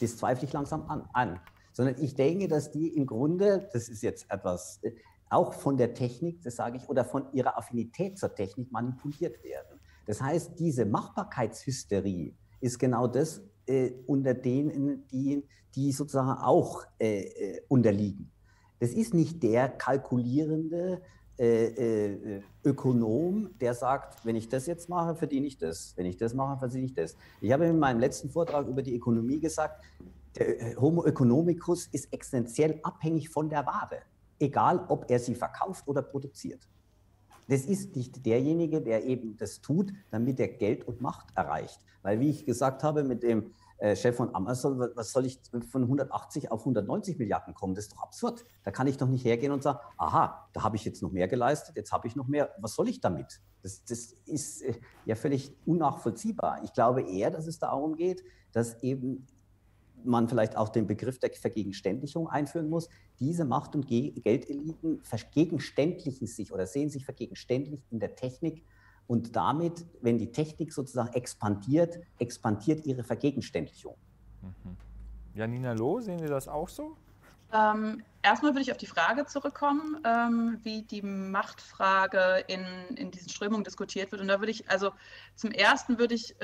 das zweifle ich langsam an. Sondern ich denke, dass die im Grunde, das ist jetzt etwas, auch von der Technik, das sage ich, oder von ihrer Affinität zur Technik manipuliert werden. Das heißt, diese Machbarkeitshysterie ist genau das, unter denen, die sozusagen auch unterliegen. Das ist nicht der kalkulierende Ökonom, der sagt, wenn ich das jetzt mache, verdiene ich das. Wenn ich das mache, verdiene ich das. Ich habe in meinem letzten Vortrag über die Ökonomie gesagt, der Homo economicus ist existenziell abhängig von der Ware, egal ob er sie verkauft oder produziert. Das ist nicht derjenige, der eben das tut, damit er Geld und Macht erreicht. Weil, wie ich gesagt habe, mit dem Chef von Amazon, was soll ich von 180 auf 190 Milliarden kommen? Das ist doch absurd. Da kann ich doch nicht hergehen und sagen, aha, da habe ich jetzt noch mehr geleistet, jetzt habe ich noch mehr. Was soll ich damit? Das ist ja völlig unnachvollziehbar. Ich glaube eher, dass es darum geht, dass eben man vielleicht auch den Begriff der Vergegenständlichung einführen muss. Diese Macht- und Geldeliten vergegenständlichen sich oder sehen sich vergegenständlicht in der Technik. Und damit, wenn die Technik sozusagen expandiert, expandiert ihre Vergegenständlichung. Mhm. Janina Loh, sehen Sie das auch so? Erstmal würde ich auf die Frage zurückkommen, wie die Machtfrage in diesen Strömungen diskutiert wird. Und da würde ich, also zum Ersten würde ich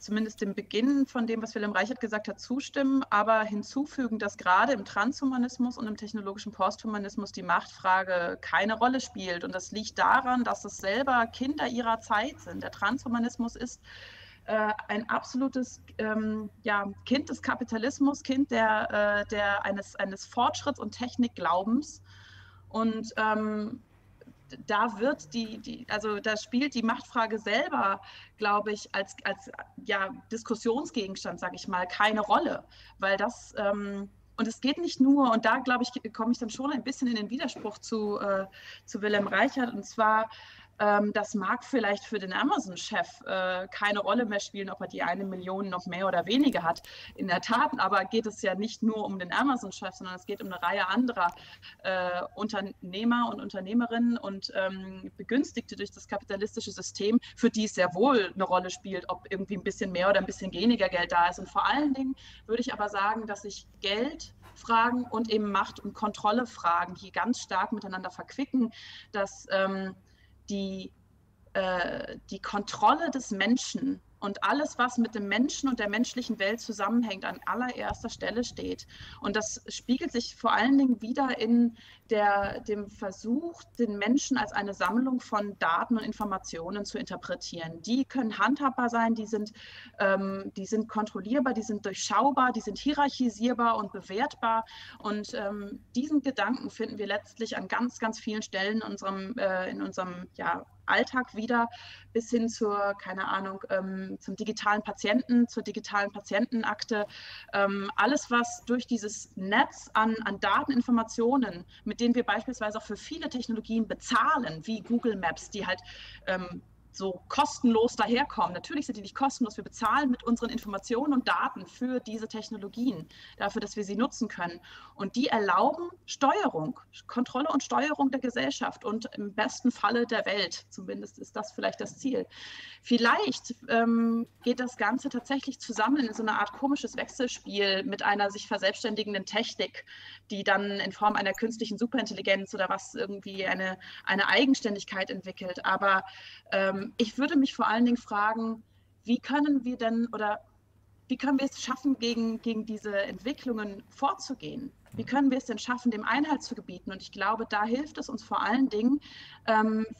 zumindest dem Beginn von dem, was Wilhelm Reichert gesagt hat, zustimmen, aber hinzufügen, dass gerade im Transhumanismus und im technologischen Posthumanismus die Machtfrage keine Rolle spielt. Und das liegt daran, dass es selber Kinder ihrer Zeit sind. Der Transhumanismus ist ein absolutes Kind des Kapitalismus, Kind eines Fortschritts- und Technikglaubens. Und da wird da spielt die Machtfrage selber, glaube ich, als Diskussionsgegenstand, sage ich mal, keine Rolle, weil das und es geht nicht nur, und da glaube ich, komme ich dann schon ein bisschen in den Widerspruch zu Wilhelm Reichert, und zwar das mag vielleicht für den Amazon-Chef keine Rolle mehr spielen, ob er die 1 Million noch mehr oder weniger hat. In der Tat, aber geht es ja nicht nur um den Amazon-Chef, sondern es geht um eine Reihe anderer Unternehmer und Unternehmerinnen und Begünstigte durch das kapitalistische System, für die es sehr wohl eine Rolle spielt, ob irgendwie ein bisschen mehr oder ein bisschen weniger Geld da ist. Und vor allen Dingen würde ich aber sagen, dass sich Geldfragen und eben Macht- und Kontrollefragen hier ganz stark miteinander verquicken, dass die Kontrolle des Menschen und alles, was mit dem Menschen und der menschlichen Welt zusammenhängt, an allererster Stelle steht. Und das spiegelt sich vor allen Dingen wieder in dem Versuch, den Menschen als eine Sammlung von Daten und Informationen zu interpretieren. Die können handhabbar sein, die sind kontrollierbar, die sind durchschaubar, die sind hierarchisierbar und bewertbar. Und diesen Gedanken finden wir letztlich an ganz, ganz vielen Stellen in unserem Alltag wieder, bis hin zur, keine Ahnung, zum digitalen Patienten, zur digitalen Patientenakte. Alles, was durch dieses Netz an Dateninformationen, mit denen wir beispielsweise auch für viele Technologien bezahlen, wie Google Maps, die halt so kostenlos daherkommen. Natürlich sind die nicht kostenlos, wir bezahlen mit unseren Informationen und Daten für diese Technologien, dafür, dass wir sie nutzen können. Und die erlauben Steuerung, Kontrolle und Steuerung der Gesellschaft und im besten Falle der Welt. Zumindest ist das vielleicht das Ziel. Vielleicht geht das Ganze tatsächlich zusammen in so eine Art komisches Wechselspiel mit einer sich verselbstständigenden Technik, die dann in Form einer künstlichen Superintelligenz oder was irgendwie eine Eigenständigkeit entwickelt. Aber ich würde mich vor allen Dingen fragen, wie können wir denn, oder wie können wir es schaffen, gegen diese Entwicklungen vorzugehen? Wie können wir es denn schaffen, dem Einhalt zu gebieten? Und ich glaube, da hilft es uns vor allen Dingen,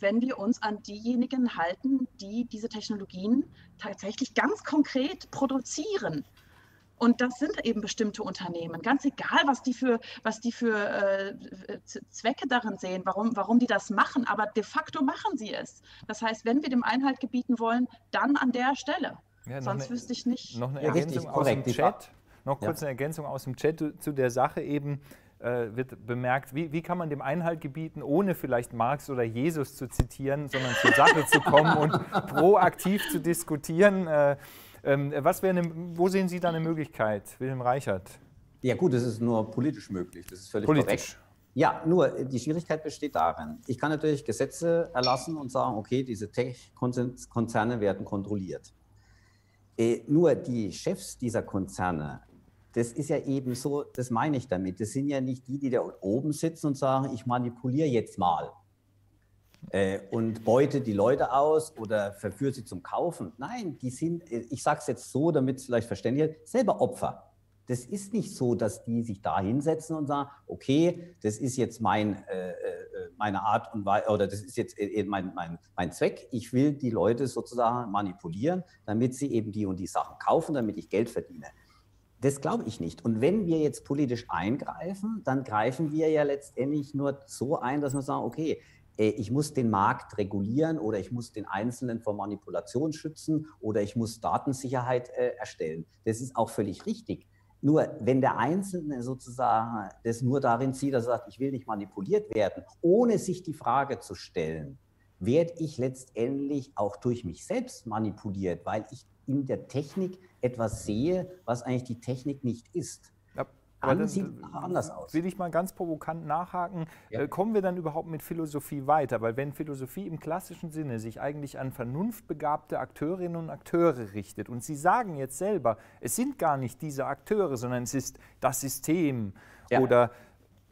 wenn wir uns an diejenigen halten, die diese Technologien tatsächlich ganz konkret produzieren. Und das sind eben bestimmte Unternehmen, ganz egal, was die für Zwecke darin sehen, warum die das machen, aber de facto machen sie es. Das heißt, wenn wir dem Einhalt gebieten wollen, dann an der Stelle. Ja, sonst wüsste ich nicht. Noch eine Ergänzung aus dem Chat. Noch kurz eine Ergänzung aus dem Chat zu der Sache eben. Wird bemerkt, wie kann man dem Einhalt gebieten, ohne vielleicht Marx oder Jesus zu zitieren, sondern zur Sache zu kommen und proaktiv zu diskutieren. Wo sehen Sie da eine Möglichkeit, Wilhelm Reichert? Ja gut, das ist nur politisch möglich, das ist völlig korrekt. Ja, nur die Schwierigkeit besteht darin, ich kann natürlich Gesetze erlassen und sagen, okay, diese Tech-Konzerne werden kontrolliert. Nur die Chefs dieser Konzerne, das ist ja eben so, das meine ich damit, das sind ja nicht die, die da oben sitzen und sagen, ich manipuliere jetzt mal und beute die Leute aus oder verführe sie zum Kaufen. Nein, die sind, ich sage es jetzt so, damit es vielleicht verständlich ist, selber Opfer. Das ist nicht so, dass die sich da hinsetzen und sagen, okay, das ist jetzt meine Art und Weise, oder das ist jetzt mein Zweck. Ich will die Leute sozusagen manipulieren, damit sie eben die und die Sachen kaufen, damit ich Geld verdiene. Das glaube ich nicht. Und wenn wir jetzt politisch eingreifen, dann greifen wir ja letztendlich nur so ein, dass wir sagen, okay, ich muss den Markt regulieren oder ich muss den Einzelnen vor Manipulation schützen oder ich muss Datensicherheit erstellen. Das ist auch völlig richtig. Nur wenn der Einzelne sozusagen das nur darin zieht, dass er sagt, ich will nicht manipuliert werden, ohne sich die Frage zu stellen, werde ich letztendlich auch durch mich selbst manipuliert, weil ich in der Technik etwas sehe, was eigentlich die Technik nicht ist. Das sieht anders aus. Will ich mal ganz provokant nachhaken, ja. Kommen wir dann überhaupt mit Philosophie weiter? Weil wenn Philosophie im klassischen Sinne sich eigentlich an vernunftbegabte Akteurinnen und Akteure richtet und Sie sagen jetzt selber, es sind gar nicht diese Akteure, sondern es ist das System oder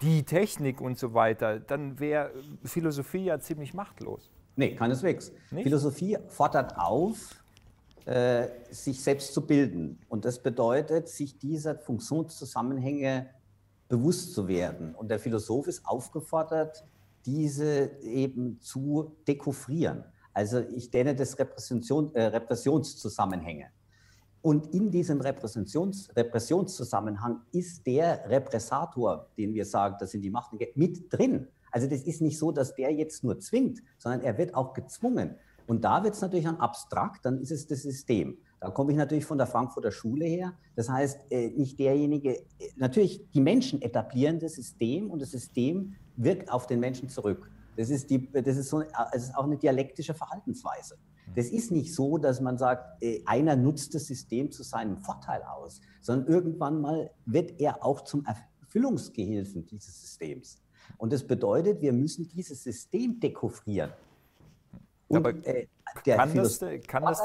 die Technik und so weiter, dann wäre Philosophie ja ziemlich machtlos. Nee, keineswegs. Nicht? Philosophie fordert auf, sich selbst zu bilden. Und das bedeutet, sich dieser Funktionszusammenhänge bewusst zu werden. Und der Philosoph ist aufgefordert, diese eben zu dekouvrieren. Also ich nenne das Repressionszusammenhänge. Und in diesem Repressionszusammenhang ist der Repressator, den wir sagen, das sind die Macht, mit drin. Also das ist nicht so, dass der jetzt nur zwingt, sondern er wird auch gezwungen. Und da wird es natürlich dann abstrakt, dann ist es das System. Da komme ich natürlich von der Frankfurter Schule her. Das heißt, nicht derjenige, natürlich die Menschen etablieren das System und das System wirkt auf den Menschen zurück. Das ist auch eine dialektische Verhaltensweise. Das ist nicht so, dass man sagt, einer nutzt das System zu seinem Vorteil aus, sondern irgendwann mal wird er auch zum Erfüllungsgehilfen dieses Systems. Und das bedeutet, wir müssen dieses System dekouvrieren. Und, aber kann das der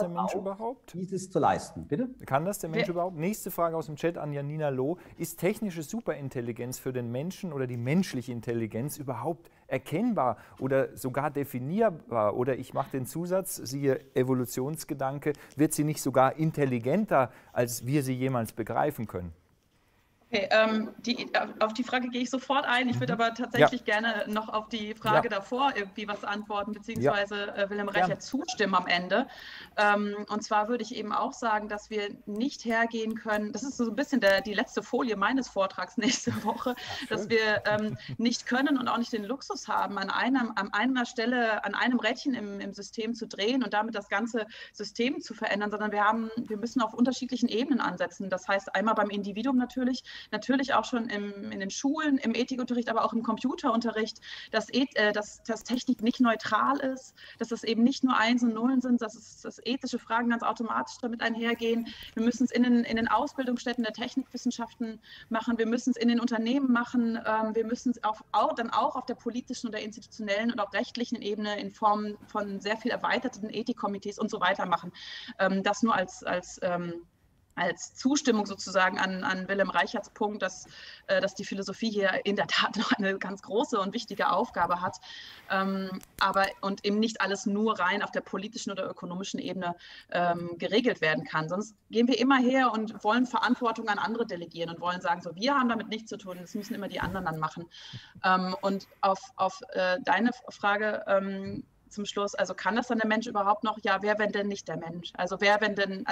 Mensch überhaupt? Dieses zu leisten, bitte? Kann das der Mensch überhaupt? Nächste Frage aus dem Chat an Janina Loh. Ist technische Superintelligenz für den Menschen oder die menschliche Intelligenz überhaupt erkennbar oder sogar definierbar? Oder ich mache den Zusatz, siehe Evolutionsgedanke, wird sie nicht sogar intelligenter, als wir sie jemals begreifen können? Okay, auf die Frage gehe ich sofort ein. Ich würde aber tatsächlich gerne noch auf die Frage davor irgendwie was antworten, beziehungsweise Wilhelm Reichert zustimmen am Ende. Und zwar würde ich eben auch sagen, dass wir nicht hergehen können, das ist so ein bisschen die letzte Folie meines Vortrags nächste Woche, dass wir nicht können und auch nicht den Luxus haben, an einem Rädchen im System zu drehen und damit das ganze System zu verändern, sondern wir müssen auf unterschiedlichen Ebenen ansetzen. Das heißt einmal beim Individuum natürlich, natürlich auch schon in den Schulen, im Ethikunterricht, aber auch im Computerunterricht, dass Technik nicht neutral ist, dass es eben nicht nur Einsen und Nullen sind, dass ethische Fragen ganz automatisch damit einhergehen. Wir müssen es in den Ausbildungsstätten der Technikwissenschaften machen, wir müssen es in den Unternehmen machen, wir müssen es dann auch auf der politischen oder institutionellen und auch rechtlichen Ebene in Form von sehr viel erweiterten Ethikkomitees und so weiter machen. Das nur als als Zustimmung sozusagen an Wilhelm Reicherts Punkt, dass die Philosophie hier in der Tat noch eine ganz große und wichtige Aufgabe hat, und eben nicht alles nur rein auf der politischen oder ökonomischen Ebene geregelt werden kann. Sonst gehen wir immer her und wollen Verantwortung an andere delegieren und wollen sagen, so, wir haben damit nichts zu tun, das müssen immer die anderen dann machen. Und auf deine Frage zum Schluss, also kann das dann der Mensch überhaupt noch? Ja, wer, wenn denn nicht der Mensch? Also wer denn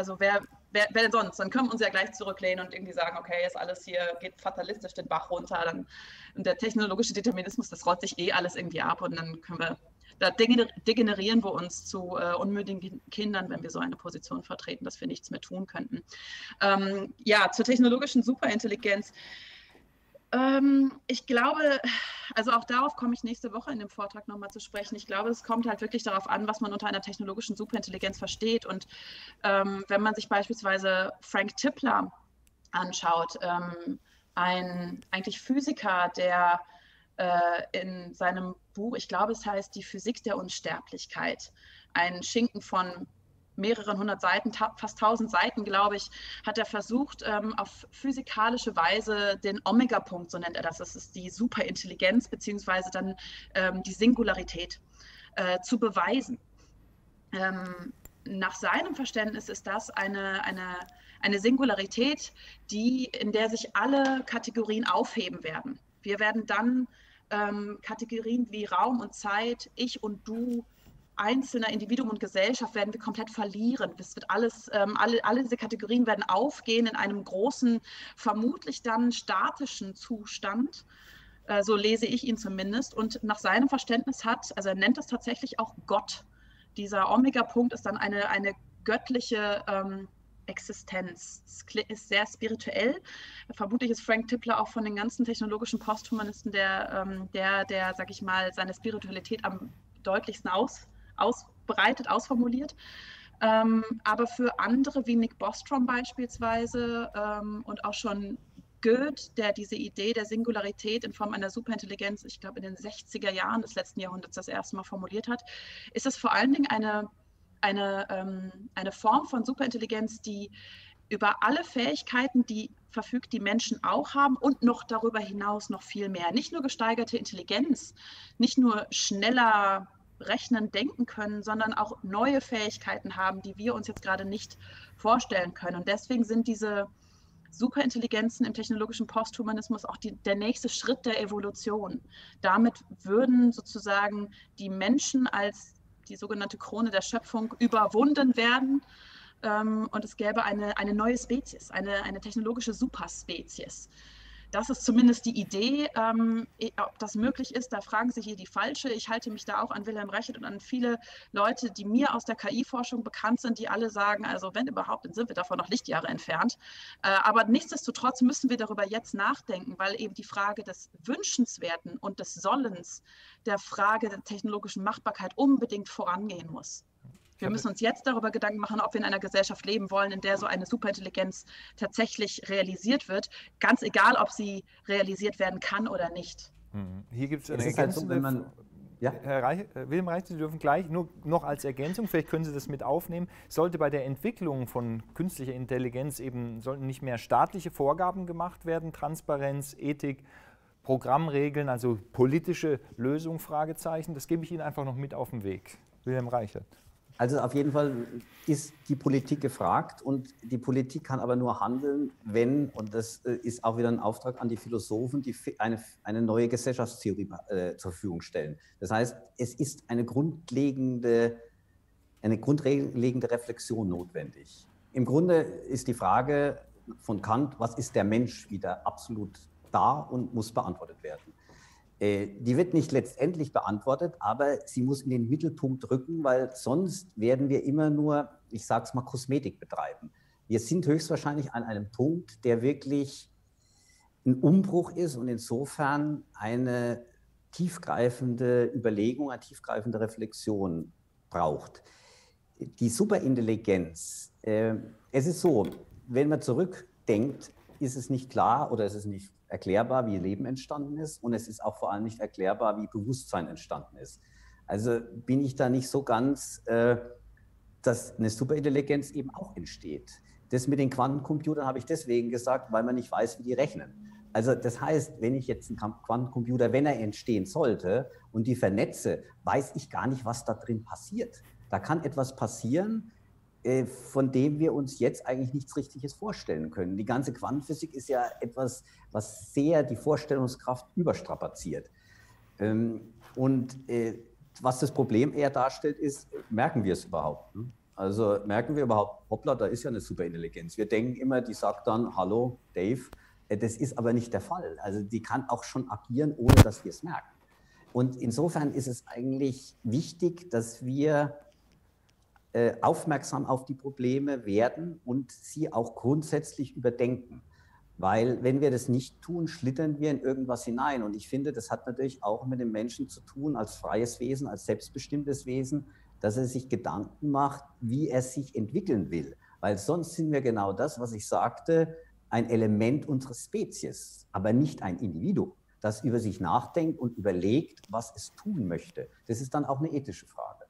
sonst? Dann können wir uns ja gleich zurücklehnen und irgendwie sagen, okay, jetzt alles hier geht fatalistisch den Bach runter, dann, und der technologische Determinismus, das rollt sich eh alles irgendwie ab, und dann können wir, da degenerieren wir uns zu unmündigen Kindern, wenn wir so eine Position vertreten, dass wir nichts mehr tun könnten. Ja, zur technologischen Superintelligenz. Ich glaube, also auch darauf komme ich nächste Woche in dem Vortrag nochmal zu sprechen. Ich glaube, es kommt halt wirklich darauf an, was man unter einer technologischen Superintelligenz versteht. Und wenn man sich beispielsweise Frank Tipler anschaut, ein eigentlich Physiker, der in seinem Buch, ich glaube, es heißt Die Physik der Unsterblichkeit, ein Schinken von mehreren hundert Seiten, fast 1000 Seiten, glaube ich, hat er versucht, auf physikalische Weise den Omega-Punkt, so nennt er das, das ist die Superintelligenz beziehungsweise dann die Singularität zu beweisen. Nach seinem Verständnis ist das eine Singularität, in der sich alle Kategorien aufheben werden. Wir werden dann Kategorien wie Raum und Zeit, ich und du, einzelner, Individuum und Gesellschaft werden wir komplett verlieren. Es wird alles, alle diese Kategorien werden aufgehen in einem großen, vermutlich dann statischen Zustand. So lese ich ihn zumindest. Und nach seinem Verständnis also er nennt es tatsächlich auch Gott. Dieser Omega-Punkt ist dann eine göttliche Existenz. Es ist sehr spirituell. Vermutlich ist Frank Tipler auch von den ganzen technologischen Posthumanisten der sag ich mal, seine Spiritualität am deutlichsten ausformuliert. Aber für andere wie Nick Bostrom beispielsweise und auch schon Goethe, der diese Idee der Singularität in Form einer Superintelligenz, ich glaube in den 60er Jahren des letzten Jahrhunderts das erste Mal formuliert hat, ist es vor allen Dingen eine Form von Superintelligenz, die über alle Fähigkeiten, die verfügt, die Menschen auch haben und noch darüber hinaus noch viel mehr. Nicht nur gesteigerte Intelligenz, nicht nur schneller rechnen, denken können, sondern auch neue Fähigkeiten haben, die wir uns jetzt gerade nicht vorstellen können. Und deswegen sind diese Superintelligenzen im technologischen Posthumanismus auch der nächste Schritt der Evolution. Damit würden sozusagen die Menschen als die sogenannte Krone der Schöpfung überwunden werden, und es gäbe eine neue Spezies, eine technologische Superspezies. Das ist zumindest die Idee. Ob das möglich ist, da fragen sich hier die Falsche. Ich halte mich da auch an Wilhelm Reichert und an viele Leute, die mir aus der KI-Forschung bekannt sind, die alle sagen, also wenn überhaupt, dann sind wir davon noch Lichtjahre entfernt. Aber nichtsdestotrotz müssen wir darüber jetzt nachdenken, weil eben die Frage des Wünschenswerten und des Sollens, der Frage der technologischen Machbarkeit unbedingt vorangehen muss. Wir müssen uns jetzt darüber Gedanken machen, ob wir in einer Gesellschaft leben wollen, in der so eine Superintelligenz tatsächlich realisiert wird, ganz egal, ob sie realisiert werden kann oder nicht. Hier gibt es eine Ergänzung. Halt so, ja? Wilhelm Reichert, Sie dürfen gleich, nur noch als Ergänzung, vielleicht können Sie das mit aufnehmen, sollte bei der Entwicklung von künstlicher Intelligenz eben, sollten nicht mehr staatliche Vorgaben gemacht werden, Transparenz, Ethik, Programmregeln, also politische Lösung, Fragezeichen, das gebe ich Ihnen einfach noch mit auf den Weg. Wilhelm Reichert. Also auf jeden Fall ist die Politik gefragt, und die Politik kann aber nur handeln, wenn, und das ist auch wieder ein Auftrag an die Philosophen, die eine neue Gesellschaftstheorie zur Verfügung stellen. Das heißt, es ist eine grundlegende Reflexion notwendig. Im Grunde ist die Frage von Kant, was ist der Mensch, wieder absolut da und muss beantwortet werden. Die wird nicht letztendlich beantwortet, aber sie muss in den Mittelpunkt rücken, weil sonst werden wir immer nur, ich sage es mal, Kosmetik betreiben. Wir sind höchstwahrscheinlich an einem Punkt, der wirklich ein Umbruch ist und insofern eine tiefgreifende Überlegung, eine tiefgreifende Reflexion braucht. Die Superintelligenz, es ist so, wenn man zurückdenkt, ist es nicht klar oder ist es nicht erklärbar, wie Leben entstanden ist, und es ist auch vor allem nicht erklärbar, wie Bewusstsein entstanden ist. Also bin ich da nicht so ganz, dass eine Superintelligenz eben auch entsteht. Das mit den Quantencomputern habe ich deswegen gesagt, weil man nicht weiß, wie die rechnen. Also das heißt, wenn ich jetzt einen Quantencomputer, wenn er entstehen sollte und die vernetze, weiß ich gar nicht, was da drin passiert. Da kann etwas passieren, von dem wir uns jetzt eigentlich nichts Richtiges vorstellen können. Die ganze Quantenphysik ist ja etwas, was sehr die Vorstellungskraft überstrapaziert. Und was das Problem eher darstellt, ist, merken wir es überhaupt? Also merken wir überhaupt, hoppla, da ist ja eine Superintelligenz. Wir denken immer, die sagt dann, hallo, Dave. Das ist aber nicht der Fall. Also die kann auch schon agieren, ohne dass wir es merken. Und insofern ist es eigentlich wichtig, dass wir aufmerksam auf die Probleme werden und sie auch grundsätzlich überdenken. Weil wenn wir das nicht tun, schlittern wir in irgendwas hinein. Und ich finde, das hat natürlich auch mit dem Menschen zu tun, als freies Wesen, als selbstbestimmtes Wesen, dass er sich Gedanken macht, wie er sich entwickeln will. Weil sonst sind wir genau das, was ich sagte, ein Element unseres Spezies, aber nicht ein Individuum, das über sich nachdenkt und überlegt, was es tun möchte. Das ist dann auch eine ethische Frage.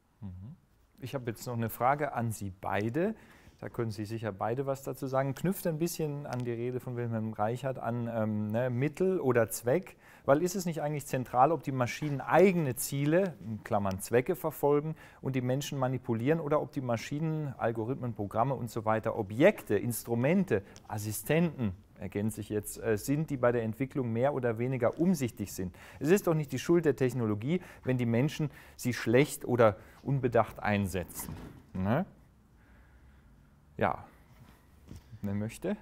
Ich habe jetzt noch eine Frage an Sie beide. Da können Sie sicher beide was dazu sagen. Knüpft ein bisschen an die Rede von Wilhelm Reichert an Mittel oder Zweck. Weil ist es nicht eigentlich zentral, ob die Maschinen eigene Ziele, in Klammern Zwecke, verfolgen und die Menschen manipulieren oder ob die Maschinen, Algorithmen, Programme und so weiter, Objekte, Instrumente, Assistenten, ergänze ich jetzt, sind, die bei der Entwicklung mehr oder weniger umsichtig sind. Es ist doch nicht die Schuld der Technologie, wenn die Menschen sie schlecht oder unbedacht einsetzen. Ne? Ja, wer möchte?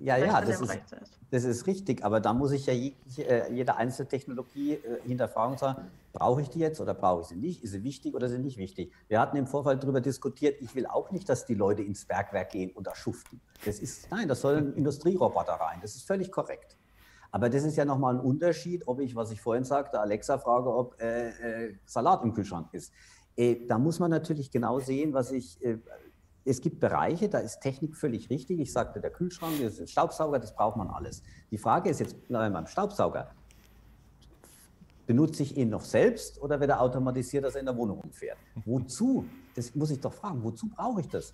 Ja, ja, das ist richtig, aber da muss ich ja jede einzelne Technologie hinterfragen und sagen, brauche ich die jetzt oder brauche ich sie nicht? Ist sie wichtig oder ist sie nicht wichtig? Wir hatten im Vorfeld darüber diskutiert, ich will auch nicht, dass die Leute ins Bergwerk gehen und da schuften. Nein, das soll ein Industrieroboter rein, das ist völlig korrekt. Aber das ist ja nochmal ein Unterschied, ob ich, was ich vorhin sagte, Alexa frage, ob Salat im Kühlschrank ist. Da muss man natürlich genau sehen, was ich... Es gibt Bereiche, da ist Technik völlig richtig. Ich sagte, der Kühlschrank, der Staubsauger, das braucht man alles. Die Frage ist jetzt beim Staubsauger, benutze ich ihn noch selbst oder wird er automatisiert, dass er in der Wohnung rumfährt? Wozu? Das muss ich doch fragen. Wozu brauche ich das?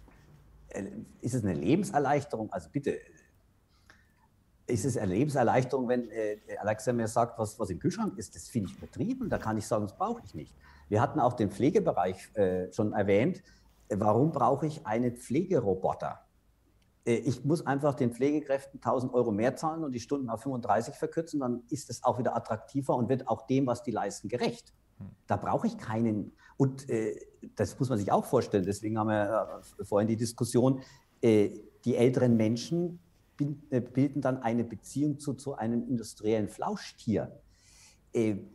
Ist es eine Lebenserleichterung? Also bitte, ist es eine Lebenserleichterung, wenn Alexa mir sagt, was im Kühlschrank ist? Das finde ich übertrieben. Da kann ich sagen, das brauche ich nicht. Wir hatten auch den Pflegebereich schon erwähnt. Warum brauche ich einen Pflegeroboter? Ich muss einfach den Pflegekräften 1000 Euro mehr zahlen und die Stunden auf 35 verkürzen, dann ist es auch wieder attraktiver und wird auch dem, was die leisten, gerecht. Da brauche ich keinen. Und das muss man sich auch vorstellen, deswegen haben wir vorhin die Diskussion, die älteren Menschen bilden dann eine Beziehung zu einem industriellen Flauschtier.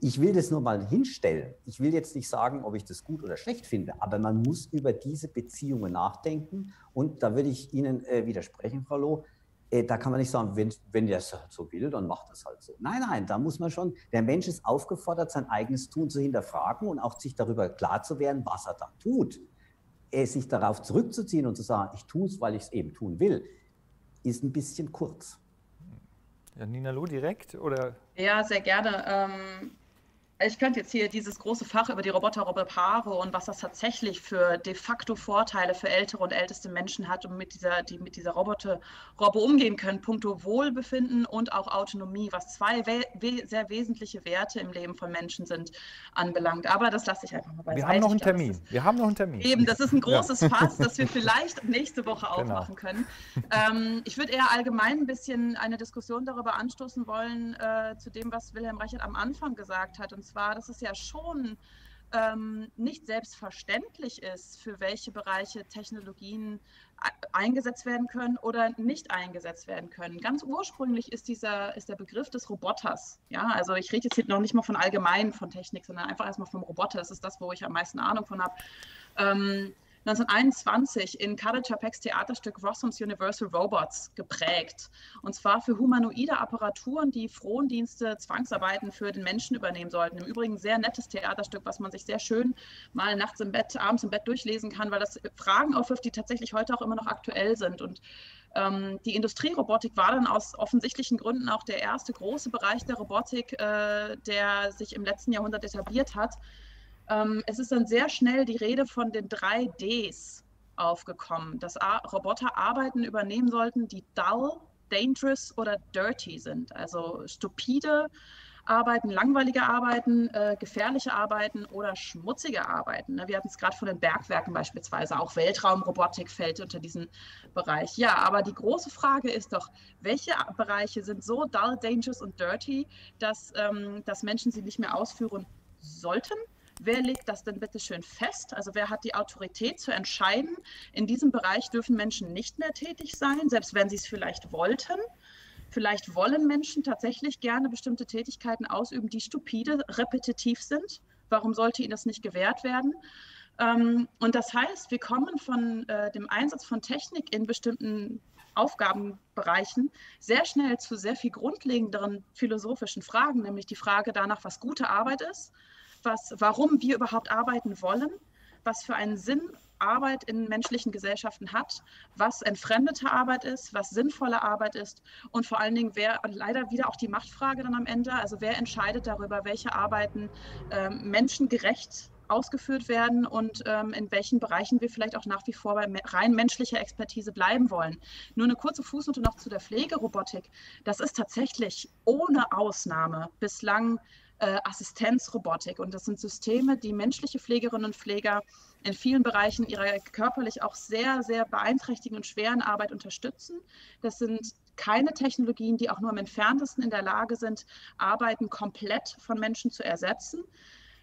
Ich will das nur mal hinstellen. Ich will jetzt nicht sagen, ob ich das gut oder schlecht finde, aber man muss über diese Beziehungen nachdenken. Und da würde ich Ihnen widersprechen, Frau Loh. Da kann man nicht sagen, wenn der es so will, dann macht das halt so. Nein, nein, da muss man schon, der Mensch ist aufgefordert, sein eigenes Tun zu hinterfragen und auch sich darüber klar zu werden, was er da tut. Sich darauf zurückzuziehen und zu sagen, ich tue es, weil ich es eben tun will, ist ein bisschen kurz. Janina Loh direkt, oder? Ja, sehr gerne. Ich könnte jetzt hier dieses große Fach über die Roboterpaare und was das tatsächlich für de facto Vorteile für ältere und älteste Menschen hat und die mit dieser Robo umgehen können, punkto Wohlbefinden und auch Autonomie, was zwei sehr wesentliche Werte im Leben von Menschen sind, anbelangt. Aber das lasse ich einfach mal beiseite. Wir haben noch einen Termin. Eben, das ist ein großes Fass, das wir vielleicht nächste Woche aufmachen können. Ich würde eher allgemein ein bisschen eine Diskussion darüber anstoßen wollen, zu dem, was Wilhelm Reichert am Anfang gesagt hat. Und zwar, dass es ja schon nicht selbstverständlich ist, für welche Bereiche Technologien eingesetzt werden können oder nicht eingesetzt werden können. Ganz ursprünglich ist der Begriff des Roboters. Ja? Also ich rede jetzt hier noch nicht mal von allgemein von Technik, sondern einfach erstmal vom Roboter. Das ist das, wo ich am meisten Ahnung von habe. 1921 in Karel Čapeks Theaterstück Rossum's Universal Robots geprägt. Und zwar für humanoide Apparaturen, die Frondienste, Zwangsarbeiten für den Menschen übernehmen sollten. Im Übrigen ein sehr nettes Theaterstück, was man sich sehr schön mal nachts im Bett, abends im Bett durchlesen kann, weil das Fragen aufwirft, die tatsächlich heute auch immer noch aktuell sind. Und die Industrierobotik war dann aus offensichtlichen Gründen auch der erste große Bereich der Robotik, der sich im letzten Jahrhundert etabliert hat. Es ist dann sehr schnell die Rede von den 3 Ds. aufgekommen, dass Roboter Arbeiten übernehmen sollten, die dull, dangerous oder dirty sind, also stupide Arbeiten, langweilige Arbeiten, gefährliche Arbeiten oder schmutzige Arbeiten. Ne? Wir hatten es gerade von den Bergwerken beispielsweise, auch Weltraumrobotik fällt unter diesen Bereich. Ja, aber die große Frage ist doch, welche Bereiche sind so dull, dangerous und dirty, dass Menschen sie nicht mehr ausführen sollten? Wer legt das denn bitte schön fest? Also wer hat die Autorität zu entscheiden, in diesem Bereich dürfen Menschen nicht mehr tätig sein, selbst wenn sie es vielleicht wollten? Vielleicht wollen Menschen tatsächlich gerne bestimmte Tätigkeiten ausüben, die stupide, repetitiv sind. Warum sollte ihnen das nicht gewährt werden? Und das heißt, wir kommen von dem Einsatz von Technik in bestimmten Aufgabenbereichen sehr schnell zu sehr viel grundlegenderen philosophischen Fragen, nämlich die Frage danach, was gute Arbeit ist, warum wir überhaupt arbeiten wollen, was für einen Sinn Arbeit in menschlichen Gesellschaften hat, was entfremdete Arbeit ist, was sinnvolle Arbeit ist und vor allen Dingen, wer, leider wieder auch die Machtfrage dann am Ende, also wer entscheidet darüber, welche Arbeiten menschengerecht ausgeführt werden und in welchen Bereichen wir vielleicht auch nach wie vor bei rein menschlicher Expertise bleiben wollen. Nur eine kurze Fußnote noch zu der Pflegerobotik. Das ist tatsächlich ohne Ausnahme bislang Assistenzrobotik und das sind Systeme, die menschliche Pflegerinnen und Pfleger in vielen Bereichen ihrer körperlich auch sehr, sehr beeinträchtigenden und schweren Arbeit unterstützen. Das sind keine Technologien, die auch nur im entferntesten in der Lage sind, Arbeiten komplett von Menschen zu ersetzen.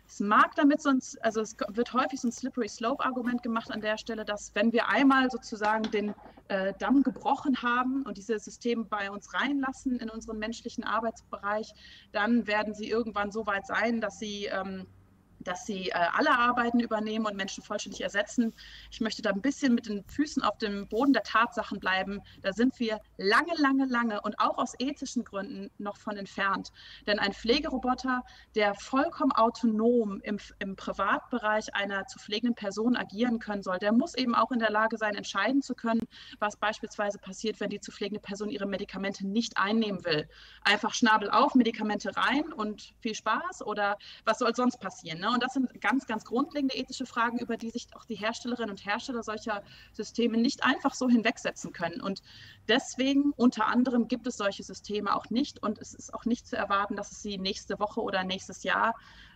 Es mag damit sonst, also es wird häufig so ein Slippery Slope Argument gemacht an der Stelle, dass wenn wir einmal sozusagen den Damm gebrochen haben und diese Systeme bei uns reinlassen in unseren menschlichen Arbeitsbereich, dann werden sie irgendwann so weit sein, dass sie alle Arbeiten übernehmen und Menschen vollständig ersetzen. Ich möchte da ein bisschen mit den Füßen auf dem Boden der Tatsachen bleiben. Da sind wir lange, lange, lange und auch aus ethischen Gründen noch von entfernt. Denn ein Pflegeroboter, der vollkommen autonom im Privatbereich einer zu pflegenden Person agieren können soll, der muss eben auch in der Lage sein, entscheiden zu können, was beispielsweise passiert, wenn die zu pflegende Person ihre Medikamente nicht einnehmen will. Einfach Schnabel auf, Medikamente rein und viel Spaß, oder was soll sonst passieren, ne? Und das sind ganz, ganz grundlegende ethische Fragen, über die sich auch die Herstellerinnen und Hersteller solcher Systeme nicht einfach so hinwegsetzen können. Und deswegen unter anderem gibt es solche Systeme auch nicht. Und es ist auch nicht zu erwarten, dass es sie nächste Woche oder nächstes Jahr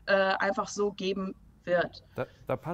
einfach so geben wird.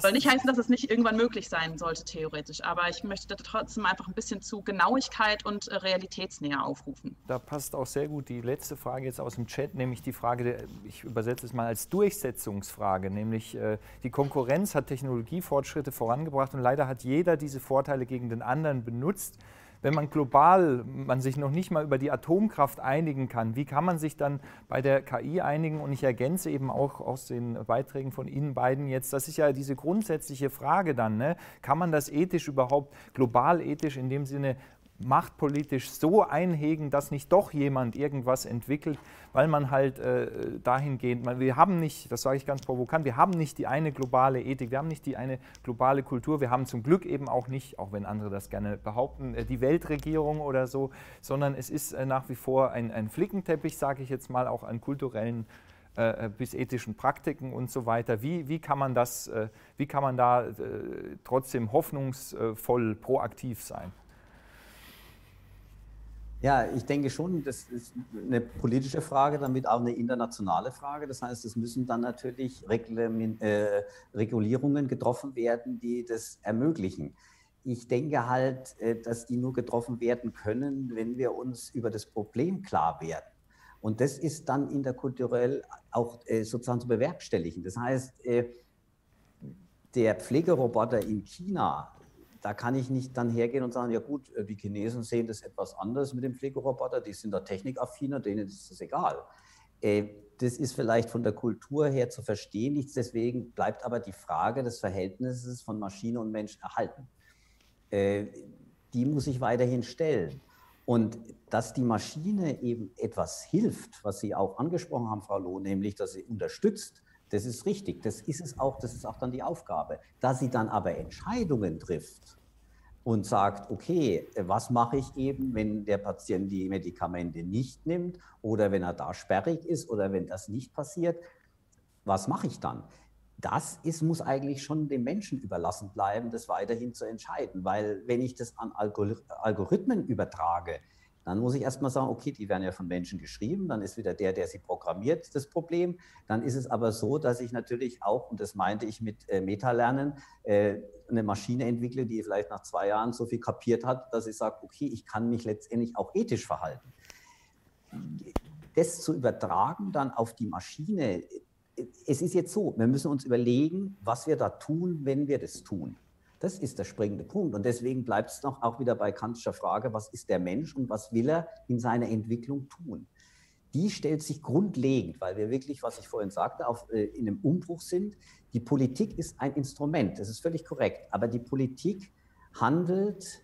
Soll nicht heißen, dass es nicht irgendwann möglich sein sollte, theoretisch. Aber ich möchte da trotzdem einfach ein bisschen zu Genauigkeit und Realitätsnähe aufrufen. Da passt auch sehr gut die letzte Frage jetzt aus dem Chat, nämlich die Frage, ich übersetze es mal als Durchsetzungsfrage, nämlich die Konkurrenz hat Technologiefortschritte vorangebracht und leider hat jeder diese Vorteile gegen den anderen benutzt. Wenn man global sich noch nicht mal über die Atomkraft einigen kann, wie kann man sich dann bei der KI einigen? Und ich ergänze eben auch aus den Beiträgen von Ihnen beiden jetzt, das ist ja diese grundsätzliche Frage dann, ne? Kann man das ethisch überhaupt, global ethisch in dem Sinne, machtpolitisch so einhegen, dass nicht doch jemand irgendwas entwickelt, weil man halt dahingehend, wir haben nicht, das sage ich ganz provokant, wir haben nicht die eine globale Ethik, wir haben nicht die eine globale Kultur, wir haben zum Glück eben auch nicht, auch wenn andere das gerne behaupten, die Weltregierung oder so, sondern es ist nach wie vor ein Flickenteppich, sage ich jetzt mal, auch an kulturellen bis ethischen Praktiken und so weiter. Wie kann man da trotzdem hoffnungsvoll proaktiv sein? Ja, ich denke schon, das ist eine politische Frage, damit auch eine internationale Frage. Das heißt, es müssen dann natürlich Regulierungen getroffen werden, die das ermöglichen. Ich denke halt, dass die nur getroffen werden können, wenn wir uns über das Problem klar werden. Und das ist dann interkulturell auch sozusagen zu bewerkstelligen. Das heißt, der Pflegeroboter in China, da kann ich nicht dann hergehen und sagen, ja gut, die Chinesen sehen das etwas anders mit dem Pflegeroboter, die sind da technikaffiner, denen ist das egal. Das ist vielleicht von der Kultur her zu verstehen, deswegen bleibt aber die Frage des Verhältnisses von Maschine und Mensch erhalten. Die muss ich weiterhin stellen. Und dass die Maschine eben etwas hilft, was Sie auch angesprochen haben, Frau Loh, nämlich, dass sie unterstützt, das ist richtig, das ist es auch, das ist auch dann die Aufgabe. Da sie dann aber Entscheidungen trifft und sagt, okay, was mache ich eben, wenn der Patient die Medikamente nicht nimmt oder wenn er da sperrig ist oder wenn das nicht passiert, was mache ich dann? Das muss eigentlich schon dem Menschen überlassen bleiben, das weiterhin zu entscheiden. Weil wenn ich das an Algorithmen übertrage, dann muss ich erstmal sagen, okay, die werden ja von Menschen geschrieben, dann ist wieder der sie programmiert, das Problem. Dann ist es aber so, dass ich natürlich auch, und das meinte ich mit Metalernen, eine Maschine entwickle, die vielleicht nach 2 Jahren so viel kapiert hat, dass ich sage, okay, ich kann mich letztendlich auch ethisch verhalten. Das zu übertragen dann auf die Maschine, es ist jetzt so, wir müssen uns überlegen, was wir da tun, wenn wir das tun. Das ist der springende Punkt. Und deswegen bleibt es noch auch wieder bei Kantscher Frage, was ist der Mensch und was will er in seiner Entwicklung tun? Die stellt sich grundlegend, weil wir wirklich, was ich vorhin sagte, in einem Umbruch sind. Die Politik ist ein Instrument, das ist völlig korrekt. Aber die Politik handelt,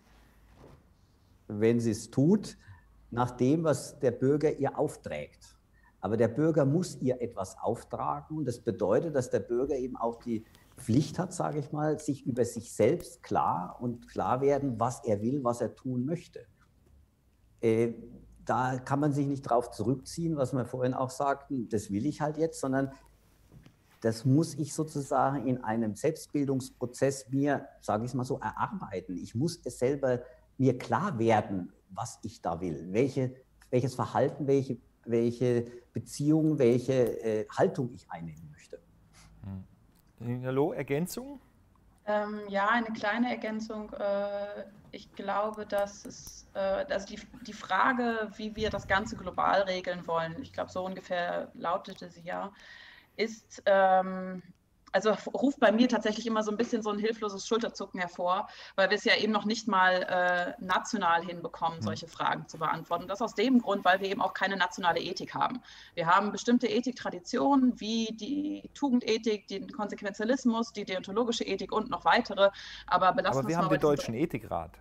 wenn sie es tut, nach dem, was der Bürger ihr aufträgt. Aber der Bürger muss ihr etwas auftragen. Und das bedeutet, dass der Bürger eben auch die Pflicht hat, sage ich mal, sich über sich selbst klar werden, was er will, was er tun möchte. Da kann man sich nicht drauf zurückziehen, was wir vorhin auch sagten, das will ich halt jetzt, sondern das muss ich sozusagen in einem Selbstbildungsprozess mir, sage ich mal so, erarbeiten. Ich muss es selber mir klar werden, was ich da will, welches Verhalten, welche Beziehung, welche Haltung ich einnehmen möchte. Hm. Hallo, Ergänzung? Ja, eine kleine Ergänzung. Ich glaube, dass es, also die Frage, wie wir das Ganze global regeln wollen, ich glaube, so ungefähr lautete sie ja, ist, also ruft bei mir tatsächlich immer so ein bisschen so ein hilfloses Schulterzucken hervor, weil wir es ja eben noch nicht mal national hinbekommen, solche Fragen zu beantworten. Und das aus dem Grund, weil wir eben auch keine nationale Ethik haben. Wir haben bestimmte Ethiktraditionen wie die Tugendethik, den Konsequenzialismus, die deontologische Ethik und noch weitere. Aber wir haben den Deutschen Ethikrat.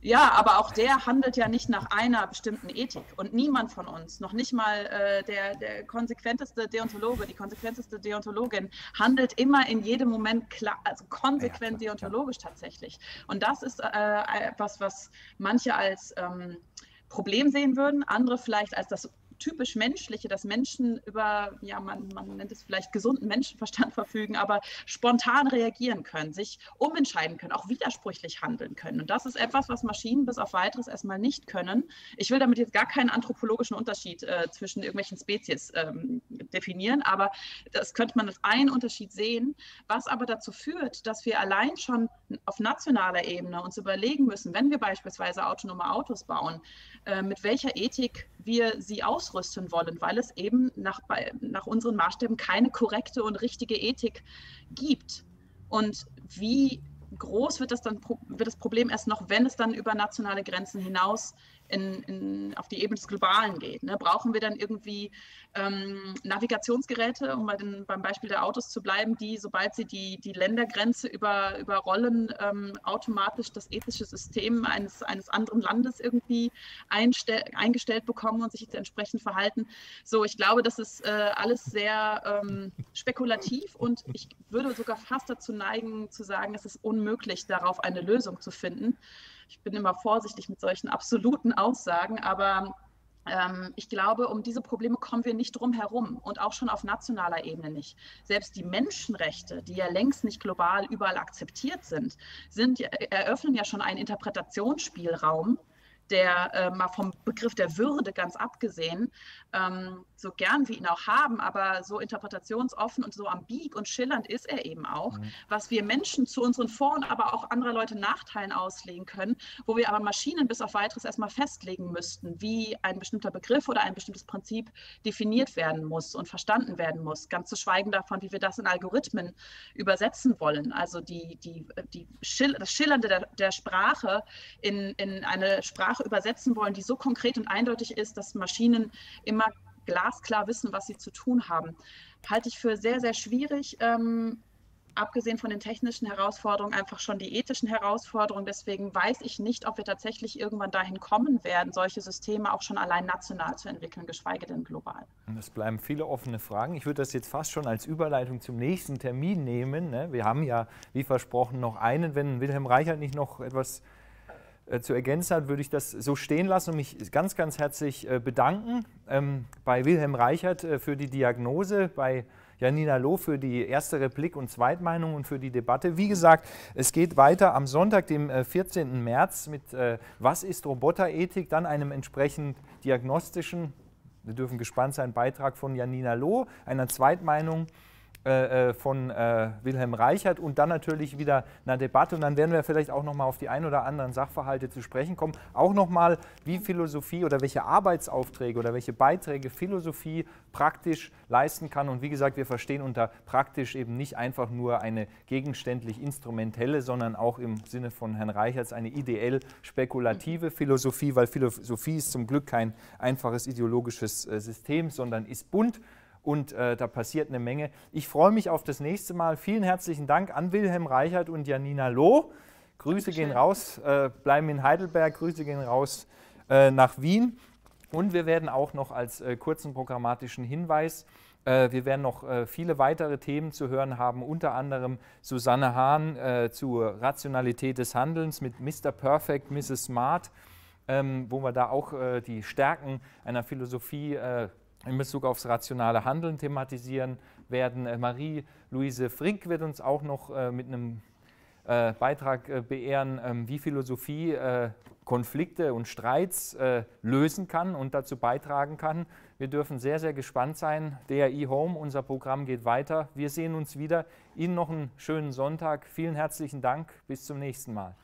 Ja, aber auch der handelt ja nicht nach einer bestimmten Ethik. Und niemand von uns, noch nicht mal der konsequenteste Deontologe, die konsequenteste Deontologin, handelt immer in jedem Moment klar, also konsequent deontologisch tatsächlich. Und das ist etwas, was manche als Problem sehen würden, andere vielleicht als das typisch Menschliche, dass Menschen über, ja, man nennt es vielleicht gesunden Menschenverstand verfügen, aber spontan reagieren können, sich umentscheiden können, auch widersprüchlich handeln können. Und das ist etwas, was Maschinen bis auf Weiteres erstmal nicht können. Ich will damit jetzt gar keinen anthropologischen Unterschied zwischen irgendwelchen Spezies definieren, aber das könnte man als einen Unterschied sehen, was aber dazu führt, dass wir allein schon auf nationaler Ebene uns überlegen müssen, wenn wir beispielsweise autonome Autos bauen, mit welcher Ethik wir sie ausrüsten wollen, weil es eben nach unseren Maßstäben keine korrekte und richtige Ethik gibt. Und wie groß wird das Problem erst noch, wenn es dann über nationale Grenzen hinaus auf die Ebene des Globalen geht. Ne? Brauchen wir dann irgendwie Navigationsgeräte, um beim Beispiel der Autos zu bleiben, die, sobald sie die Ländergrenze überrollen, automatisch das ethische System eines anderen Landes irgendwie eingestellt bekommen und sich jetzt entsprechend verhalten. So, ich glaube, das ist alles sehr spekulativ und ich würde sogar fast dazu neigen, zu sagen, es ist unmöglich, darauf eine Lösung zu finden. Ich bin immer vorsichtig mit solchen absoluten Aussagen, aber ich glaube, um diese Probleme kommen wir nicht drum herum und auch schon auf nationaler Ebene nicht. Selbst die Menschenrechte, die ja längst nicht global überall akzeptiert sind, eröffnen ja schon einen Interpretationsspielraum, der mal vom Begriff der Würde ganz abgesehen, so gern wir ihn auch haben, aber so interpretationsoffen und so ambig und schillernd ist er eben auch, was wir Menschen zu unseren Vor- und aber auch anderer Leute Nachteilen auslegen können, wo wir aber Maschinen bis auf Weiteres erstmal festlegen müssten, wie ein bestimmter Begriff oder ein bestimmtes Prinzip definiert werden muss und verstanden werden muss, ganz zu schweigen davon, wie wir das in Algorithmen übersetzen wollen. Also das Schillernde der Sprache in eine Sprache übersetzen wollen, die so konkret und eindeutig ist, dass Maschinen immer glasklar wissen, was sie zu tun haben. Halte ich für sehr, sehr schwierig, abgesehen von den technischen Herausforderungen, einfach schon die ethischen Herausforderungen. Deswegen weiß ich nicht, ob wir tatsächlich irgendwann dahin kommen werden, solche Systeme auch schon allein national zu entwickeln, geschweige denn global. Es bleiben viele offene Fragen. Ich würde das jetzt fast schon als Überleitung zum nächsten Termin nehmen. Ne? Wir haben ja, wie versprochen, noch einen, wenn Wilhelm Reichert nicht noch etwas zu ergänzen hat, würde ich das so stehen lassen und mich ganz, ganz herzlich bedanken bei Wilhelm Reichert für die Diagnose, bei Janina Loh für die erste Replik und Zweitmeinung und für die Debatte. Wie gesagt, es geht weiter am Sonntag, dem 14. März mit Was ist Roboterethik? Dann einem entsprechend diagnostischen, wir dürfen gespannt sein, Beitrag von Janina Loh, einer Zweitmeinung von Wilhelm Reichert und dann natürlich wieder eine Debatte und dann werden wir vielleicht auch nochmal auf die ein oder anderen Sachverhalte zu sprechen kommen. Auch nochmal, wie Philosophie oder welche Arbeitsaufträge oder welche Beiträge Philosophie praktisch leisten kann und wie gesagt, wir verstehen unter praktisch eben nicht einfach nur eine gegenständlich-instrumentelle, sondern auch im Sinne von Herrn Reicherts eine ideell-spekulative Philosophie, weil Philosophie ist zum Glück kein einfaches ideologisches System, sondern ist bunt. Und da passiert eine Menge. Ich freue mich auf das nächste Mal. Vielen herzlichen Dank an Wilhelm Reichert und Janina Loh. Grüße gehen raus, bleiben in Heidelberg, Grüße gehen raus nach Wien. Und wir werden auch noch als kurzen programmatischen Hinweis, wir werden noch viele weitere Themen zu hören haben, unter anderem Susanne Hahn zur Rationalität des Handelns mit Mr. Perfect, Mrs. Smart, wo wir da auch die Stärken einer Philosophie in Bezug aufs rationale Handeln thematisieren werden. Marie-Louise Frick wird uns auch noch mit einem Beitrag beehren, wie Philosophie Konflikte und Streits lösen kann und dazu beitragen kann. Wir dürfen sehr, sehr gespannt sein. DAI Home, unser Programm geht weiter. Wir sehen uns wieder. Ihnen noch einen schönen Sonntag. Vielen herzlichen Dank. Bis zum nächsten Mal.